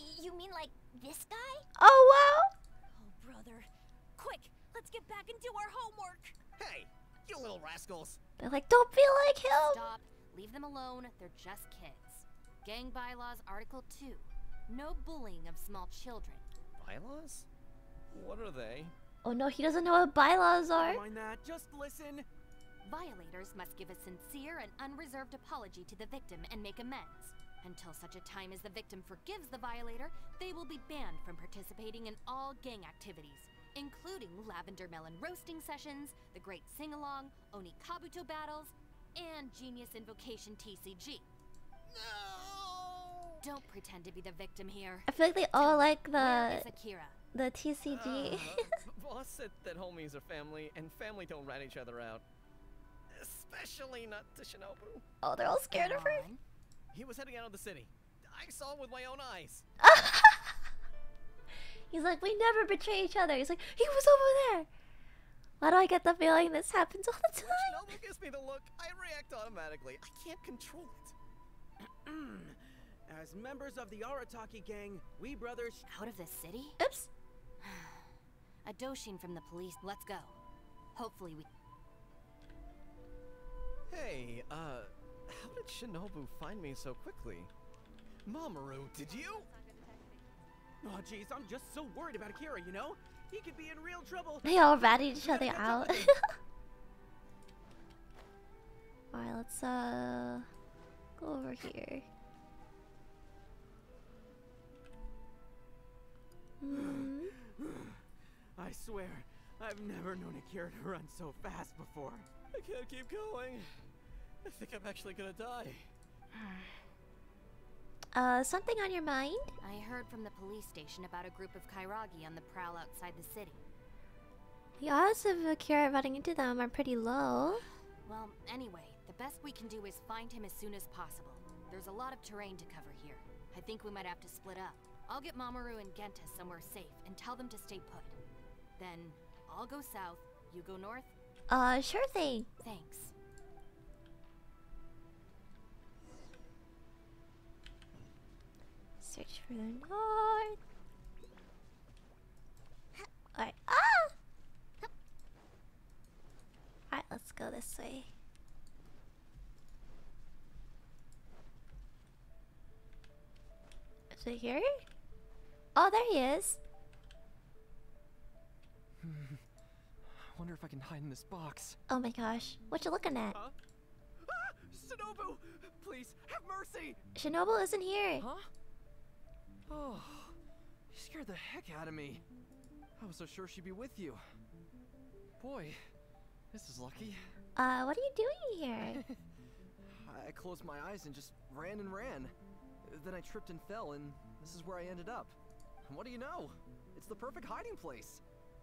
Y- you mean like this guy? Oh wow! Oh brother, quick, let's get back and do our homework. Hey, you little rascals! They're like, don't be like him. Stop. Leave them alone. They're just kids. Gang bylaws, Article Two. No bullying of small children. Bylaws? What are they? Oh no, he doesn't know what bylaws are. Don't mind that. Just listen. Violators must give a sincere and unreserved apology to the victim and make amends. Until such a time as the victim forgives the violator, they will be banned from participating in all gang activities, including lavender melon roasting sessions, the Great Sing-Along, Onikabuto battles, and Genius Invocation T C G. No! Don't pretend to be the victim here. I feel like they all like the the T C G. Uh, boss said that homies are family, and family don't rat each other out. Especially not to Shinobu. Oh, they're all scared of her. He was heading out of the city. I saw him with my own eyes. He's like, we never betray each other. He's like, he was over there. Why do I get the feeling this happens all the time? When Shinobu gives me the look, I react automatically. I can't control it. As members of the Arataki Gang, we brothers... Out of this city? Oops. A Doshin from the police. Let's go. Hopefully we... Hey, uh... how did Shinobu find me so quickly? Mamoru, did you? Oh, jeez, I'm just so worried about Akira, you know? He could be in real trouble. They all ratted each other out. Alright, let's, uh... go over here. Mm. I swear, I've never known Akira to run so fast before. I can't keep going. I think I'm actually gonna die. Uh, something on your mind? I heard from the police station about a group of Kairagi on the prowl outside the city. The odds of Akira running into them are pretty low. Well, anyway, the best we can do is find him as soon as possible. There's a lot of terrain to cover here. I think we might have to split up. I'll get Mamoru and Genta somewhere safe and tell them to stay put. Then I'll go south, you go north. Uh, sure thing. Thanks. Search for the north. Alright. Ah! Alright, let's go this way. Is it here? Oh, there he is. Hmm. I wonder if I can hide in this box. Oh my gosh. What you looking at? Huh? Ah! Shinobu! Please, have mercy! Shinobu isn't here. Huh? Oh, you scared the heck out of me. I was so sure she'd be with you. Boy, this is lucky. Uh, what are you doing here? I closed my eyes and just ran and ran. Then I tripped and fell, and this is where I ended up. What do you know? It's the perfect hiding place.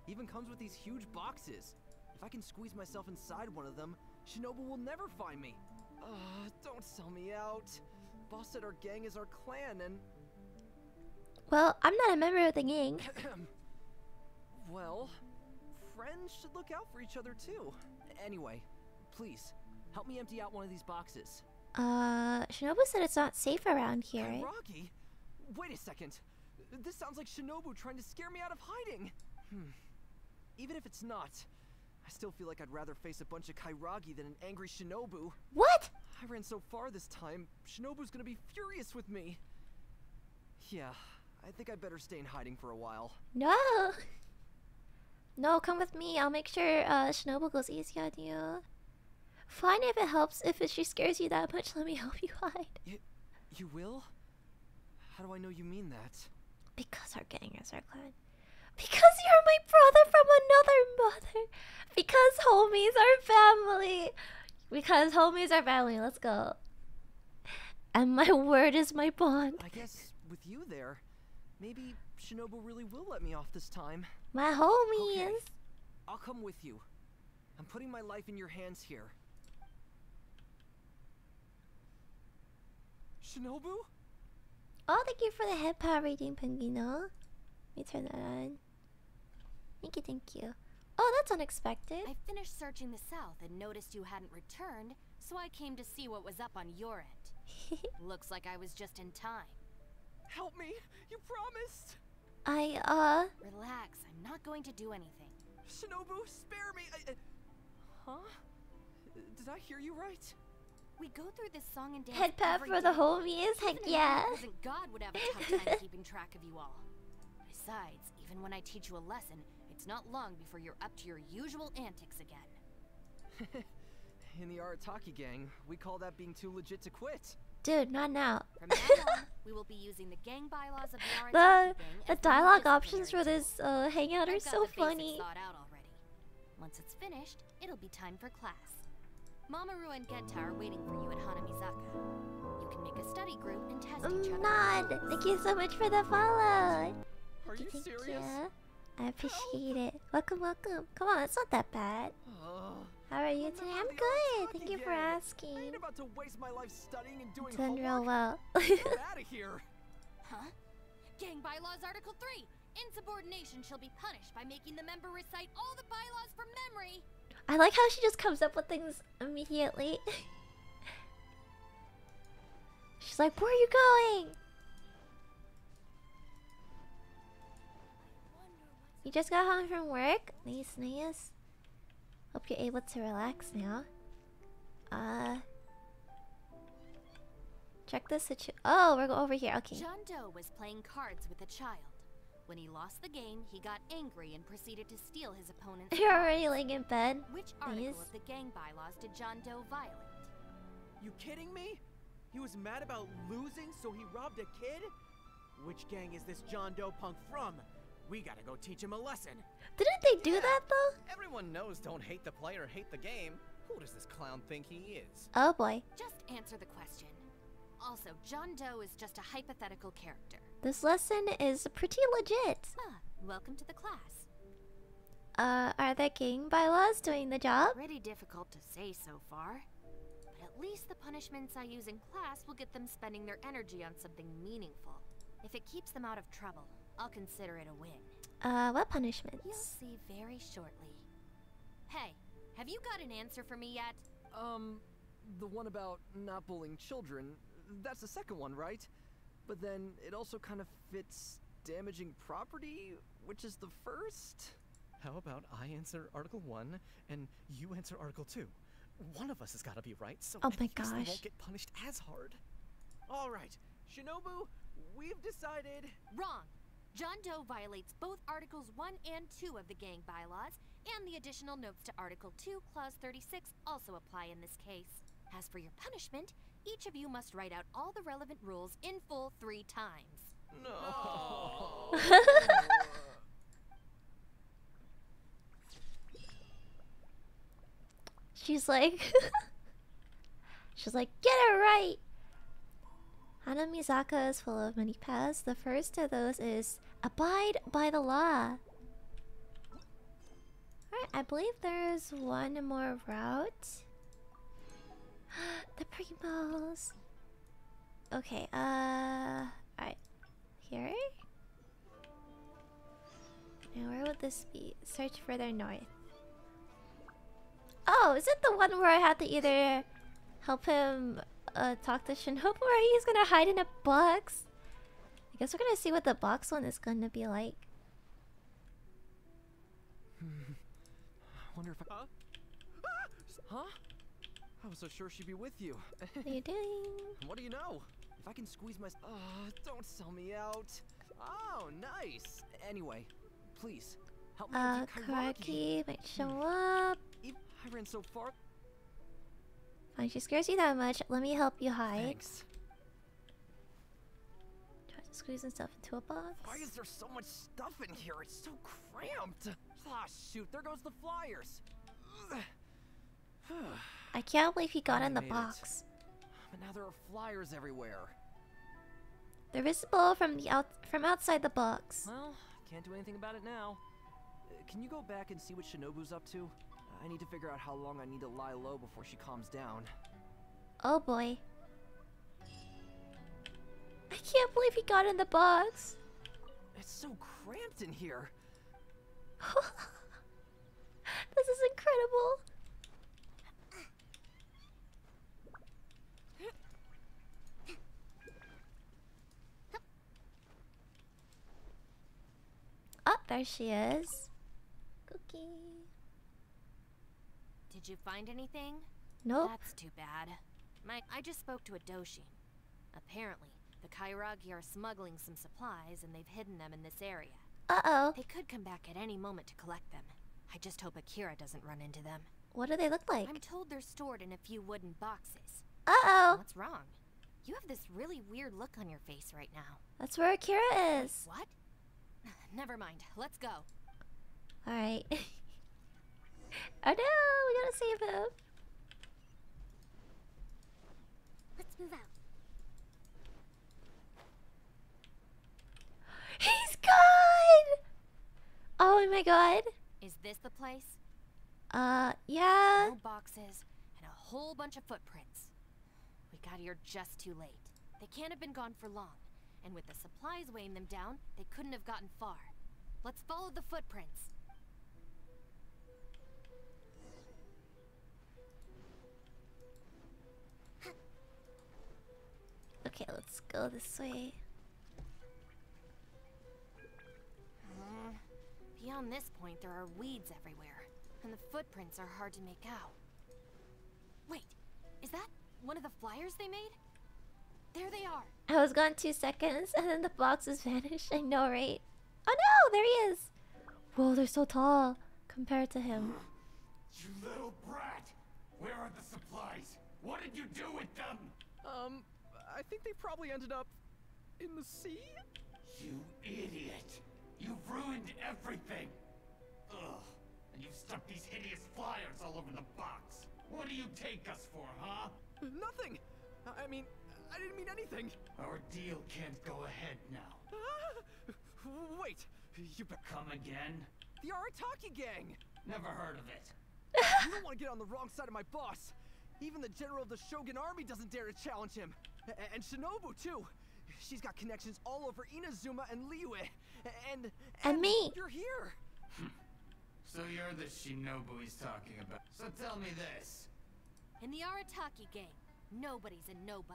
Even comes with these huge boxes. If I can squeeze myself inside one of them, Shinobu will never find me. Uh, don't sell me out. Boss said our gang is our clan, and... Well, I'm not a member of the gang. Well, friends should look out for each other too. Anyway, please, help me empty out one of these boxes. Uh, Shinobu said it's not safe around here, right? Rocky, wait a second. This sounds like Shinobu trying to scare me out of hiding. Hmm. Even if it's not, I still feel like I'd rather face a bunch of Kairagi than an angry Shinobu. What? I ran so far this time, Shinobu's gonna be furious with me. Yeah, I think I better stay in hiding for a while. No! No, come with me. I'll make sure uh, Shinobu goes easy on you. Fine, if it helps. If she scares you that much, let me help you hide. You, you will? How do I know you mean that? Because our gang is our clan. Because you're my brother from another mother. Because homies are family. Because homies are family. Let's go. And my word is my bond. I guess with you there, maybe Shinobu really will let me off this time. My homies. Okay. I'll come with you. I'm putting my life in your hands here. Shinobu? Oh, thank you for the head power rating, Pangino. Let me turn that on. Thank you, thank you. Oh, that's unexpected. I finished searching the south and noticed you hadn't returned, so I came to see what was up on your end. Looks like I was just in time. Help me! You promised! I, uh... Relax, I'm not going to do anything. Shinobu, spare me! I, uh... Huh? Did I hear you right? We go through this song and dance Head pep for the homies, heck yeah! God would have a tough time keeping track of you all. Besides, even when I teach you a lesson, it's not long before you're up to your usual antics again. In the Arataki gang, we call that being too legit to quit. Dude, not now. From now on, we will be using the gang bylaws of the Arataki gang. The dialogue options for this uh, hangout are so funny. Once it's finished, it'll be time for class. Mamoru and Genta are waiting for you at Hanamizaka. You can make a study group and test um, each other. Nod, thank you so much for the follow. Are you thank serious? You. I appreciate Help. it. Welcome, welcome. Come on, it's not that bad. Uh, How are you today? I'm good. Thank you for asking. I ain't about to waste my life studying and doing homework. Done real well. Get out of here. Huh? Gang bylaws article three. Insubordination shall be punished by making the member recite all the bylaws from memory. I like how she just comes up with things immediately. She's like, where are you going? You just got home from work? Nice, nice. Hope you're able to relax now. Uh... Check this situ- Oh, we're over here, okay. John Doe was playing cards with a child. When he lost the game, he got angry and proceeded to steal his opponent's You're already laying in bed. Which article Please. of the gang bylaws did John Doe violate? You kidding me? He was mad about losing, so he robbed a kid? Which gang is this John Doe punk from? We gotta go teach him a lesson. Didn't they do yeah. that though? Everyone knows don't hate the player, hate the game. Who does this clown think he is? Oh boy. Just answer the question. Also, John Doe is just a hypothetical character. This lesson is pretty legit. Huh. Welcome to the class. Uh, are the gang bylaws doing the job? Pretty difficult to say so far. But at least the punishments I use in class will get them spending their energy on something meaningful. If it keeps them out of trouble, I'll consider it a win. Uh, what punishments? You'll see very shortly. Hey, have you got an answer for me yet? Um, the one about not bullying children. That's the second one, right? But then it also kind of fits damaging property, which is the first. How about I answer Article one and you answer Article two? One of us has got to be right, so oh my gosh. They won't get punished as hard. All right, Shinobu, we've decided. Wrong. John Doe violates both Articles one and two of the gang bylaws, and the additional notes to Article two, Clause thirty-six also apply in this case. As for your punishment, each of you must write out all the relevant rules in full three times. No. She's like... She's She's like, get it right! Hanamizaka is full of many paths. The first of those is abide by the law. Alright, I believe there's one more route. The primos. Okay, uh... alright. Here? Now where would this be? Search further north. Oh, is it the one where I had to either help him uh, talk to Shinobu or he's gonna hide in a box? I guess we're gonna see what the box one is gonna be like. Hmm. I wonder if I... Huh? Huh? I was so sure she'd be with you. What are you doing? What do you know? If I can squeeze my... Oh, don't sell me out. Oh, nice. Anyway, please, help me uh, Kairagi might show up. I ran so far. Fine, she scares you that much. Let me help you hide. Thanks. Try to squeeze some stuff into a box. Why is there so much stuff in here? It's so cramped. Ah, shoot. There goes the flyers. I can't believe he got I in the box. It. But now there are flyers everywhere. They're visible from the out from outside the box. Well, can't do anything about it now. Uh, can you go back and see what Shinobu's up to? I need to figure out how long I need to lie low before she calms down. Oh boy. I can't believe he got in the box. It's so cramped in here. This is incredible. Oh, there she is. Kuki. Did you find anything? No. Nope. That's too bad. My, I just spoke to a Doshin. Apparently, the Kairagi are smuggling some supplies and they've hidden them in this area. Uh-oh. They could come back at any moment to collect them. I just hope Akira doesn't run into them. What do they look like? I'm told they're stored in a few wooden boxes. Uh-oh. What's wrong? You have this really weird look on your face right now. That's where Akira is. What? Never mind. Let's go. All right. Oh no, we gotta save him. Let's move out. He's gone! Oh my god. Is this the place? Uh, yeah. No boxes and a whole bunch of footprints. We got here just too late. They can't have been gone for long. And with the supplies weighing them down, they couldn't have gotten far. Let's follow the footprints. Okay, let's go this way. Mm. Beyond this point, there are weeds everywhere, and the footprints are hard to make out. Wait, is that one of the flyers they made? There they are! I was gone two seconds, and then the boxes vanished. I know, right? Oh no, there he is! Whoa, they're so tall compared to him. You little brat! Where are the supplies? What did you do with them? Um... I think they probably ended up in the sea? You idiot! You've ruined everything! Ugh! And you've stuck these hideous flyers all over the box! What do you take us for, huh? Nothing! I mean, I didn't mean anything! Our deal can't go ahead now. Ah, wait! You better come again? The Arataki Gang! Never heard of it. You don't want to get on the wrong side of my boss! Even the general of the Shogun army doesn't dare to challenge him! And Shinobu, too. She's got connections all over Inazuma and Liyue. And, and... And me. You're here. So you're the Shinobu he's talking about. So tell me this. In the Arataki Gang, nobody's a nobody.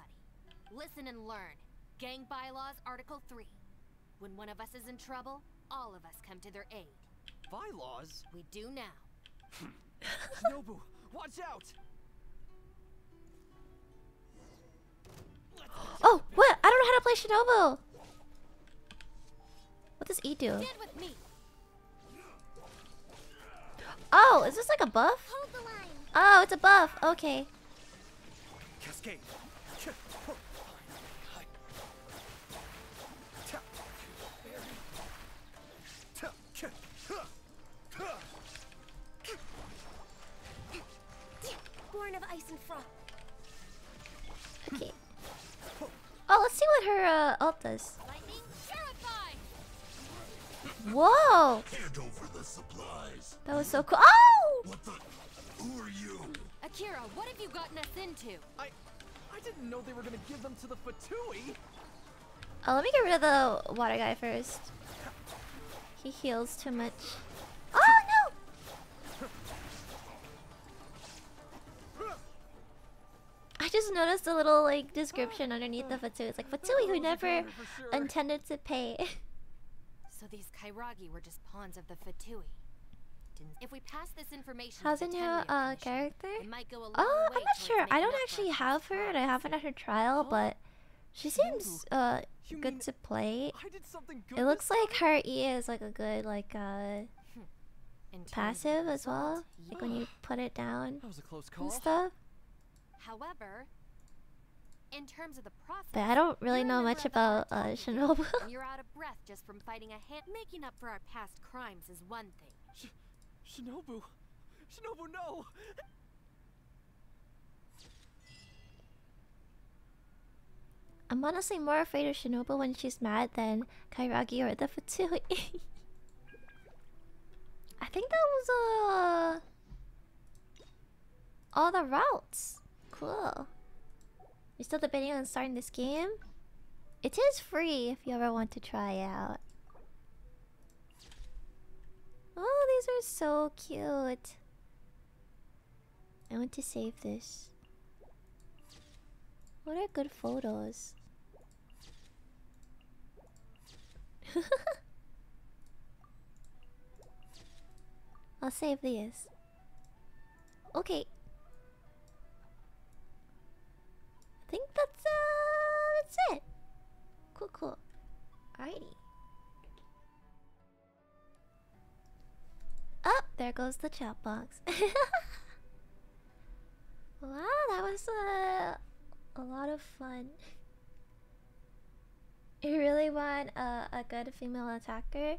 Listen and learn. Gang Bylaws, Article three. When one of us is in trouble, all of us come to their aid. Bylaws? We do now. Shinobu, watch out! Oh, what? I don't know how to play Shinobu! What does E do? Oh, is this like a buff? Oh, it's a buff. Okay. Born of ice and frost. about this. Whoa! That was so cool. Oh! What the? Who are you? Akira, what have you gotten us into? I, I didn't know they were gonna give them to the Fatui. Oh, let me get rid of the water guy first. He heals too much. Oh no! I just noticed a little like description underneath the Fatui. It's like Fatui who never intended to pay. So these Kairagi were just pawns of the Fatui. If we pass this information, how's a new uh, character? Oh, I'm not sure. I don't actually have her, and I haven't had her trial, but she seems uh good to play. It looks like her E is like a good like uh passive as well, like when you put it down and stuff. However, in terms of the process, but I don't really know much about uh, Shinobu. You're out of breath just from fighting a hand. Making up for our past crimes is one thing. Sh Shinobu, Shinobu, no! I'm honestly more afraid of Shinobu when she's mad than Kairagi or the Fatui. I think that was uh, all the routes. Cool. You're still debating on starting this game? It is free if you ever want to try it out. Oh, these are so cute. I want to save this. What are good photos? I'll save these. Okay. I think that's uh that's it. Cool, cool. Alrighty. Oh, there goes the chat box. Wow, that was a uh, a lot of fun. You really want a a good female attacker?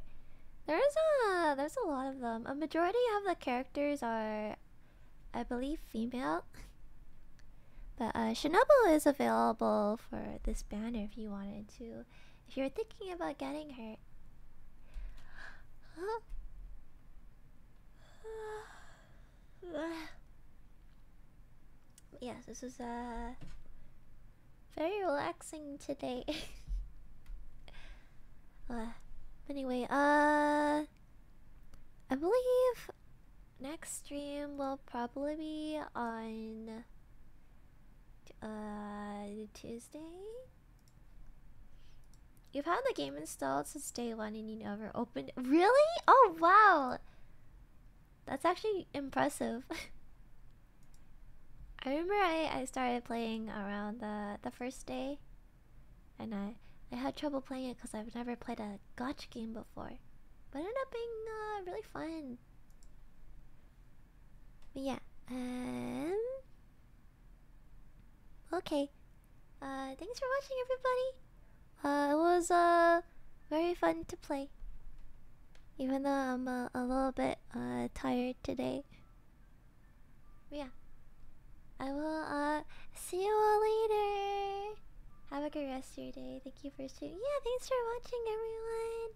There's a there's a lot of them. A majority of the characters are, I believe, female. But uh, Shinobu is available for this banner if you wanted to, if you're thinking about getting her. Huh? Yes, this was uh, very relaxing today. uh, anyway, uh, I believe next stream will probably be on uh, Tuesday. You've had the game installed since day one and you never opened it. Really? Oh wow! That's actually impressive. I remember I, I started playing around the, the first day, and I, I had trouble playing it because I've never played a gacha game before. But it ended up being uh, really fun. But yeah. Um, okay. Uh, thanks for watching, everybody. Uh, it was uh, very fun to play. Even though I'm uh, a little bit uh, tired today. But yeah. I will uh, see you all later. Have a good rest of your day. Thank you for streaming. Yeah, thanks for watching, everyone.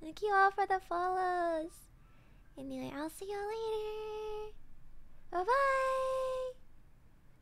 Thank you all for the follows. Anyway, I'll see you all later. Bye-bye.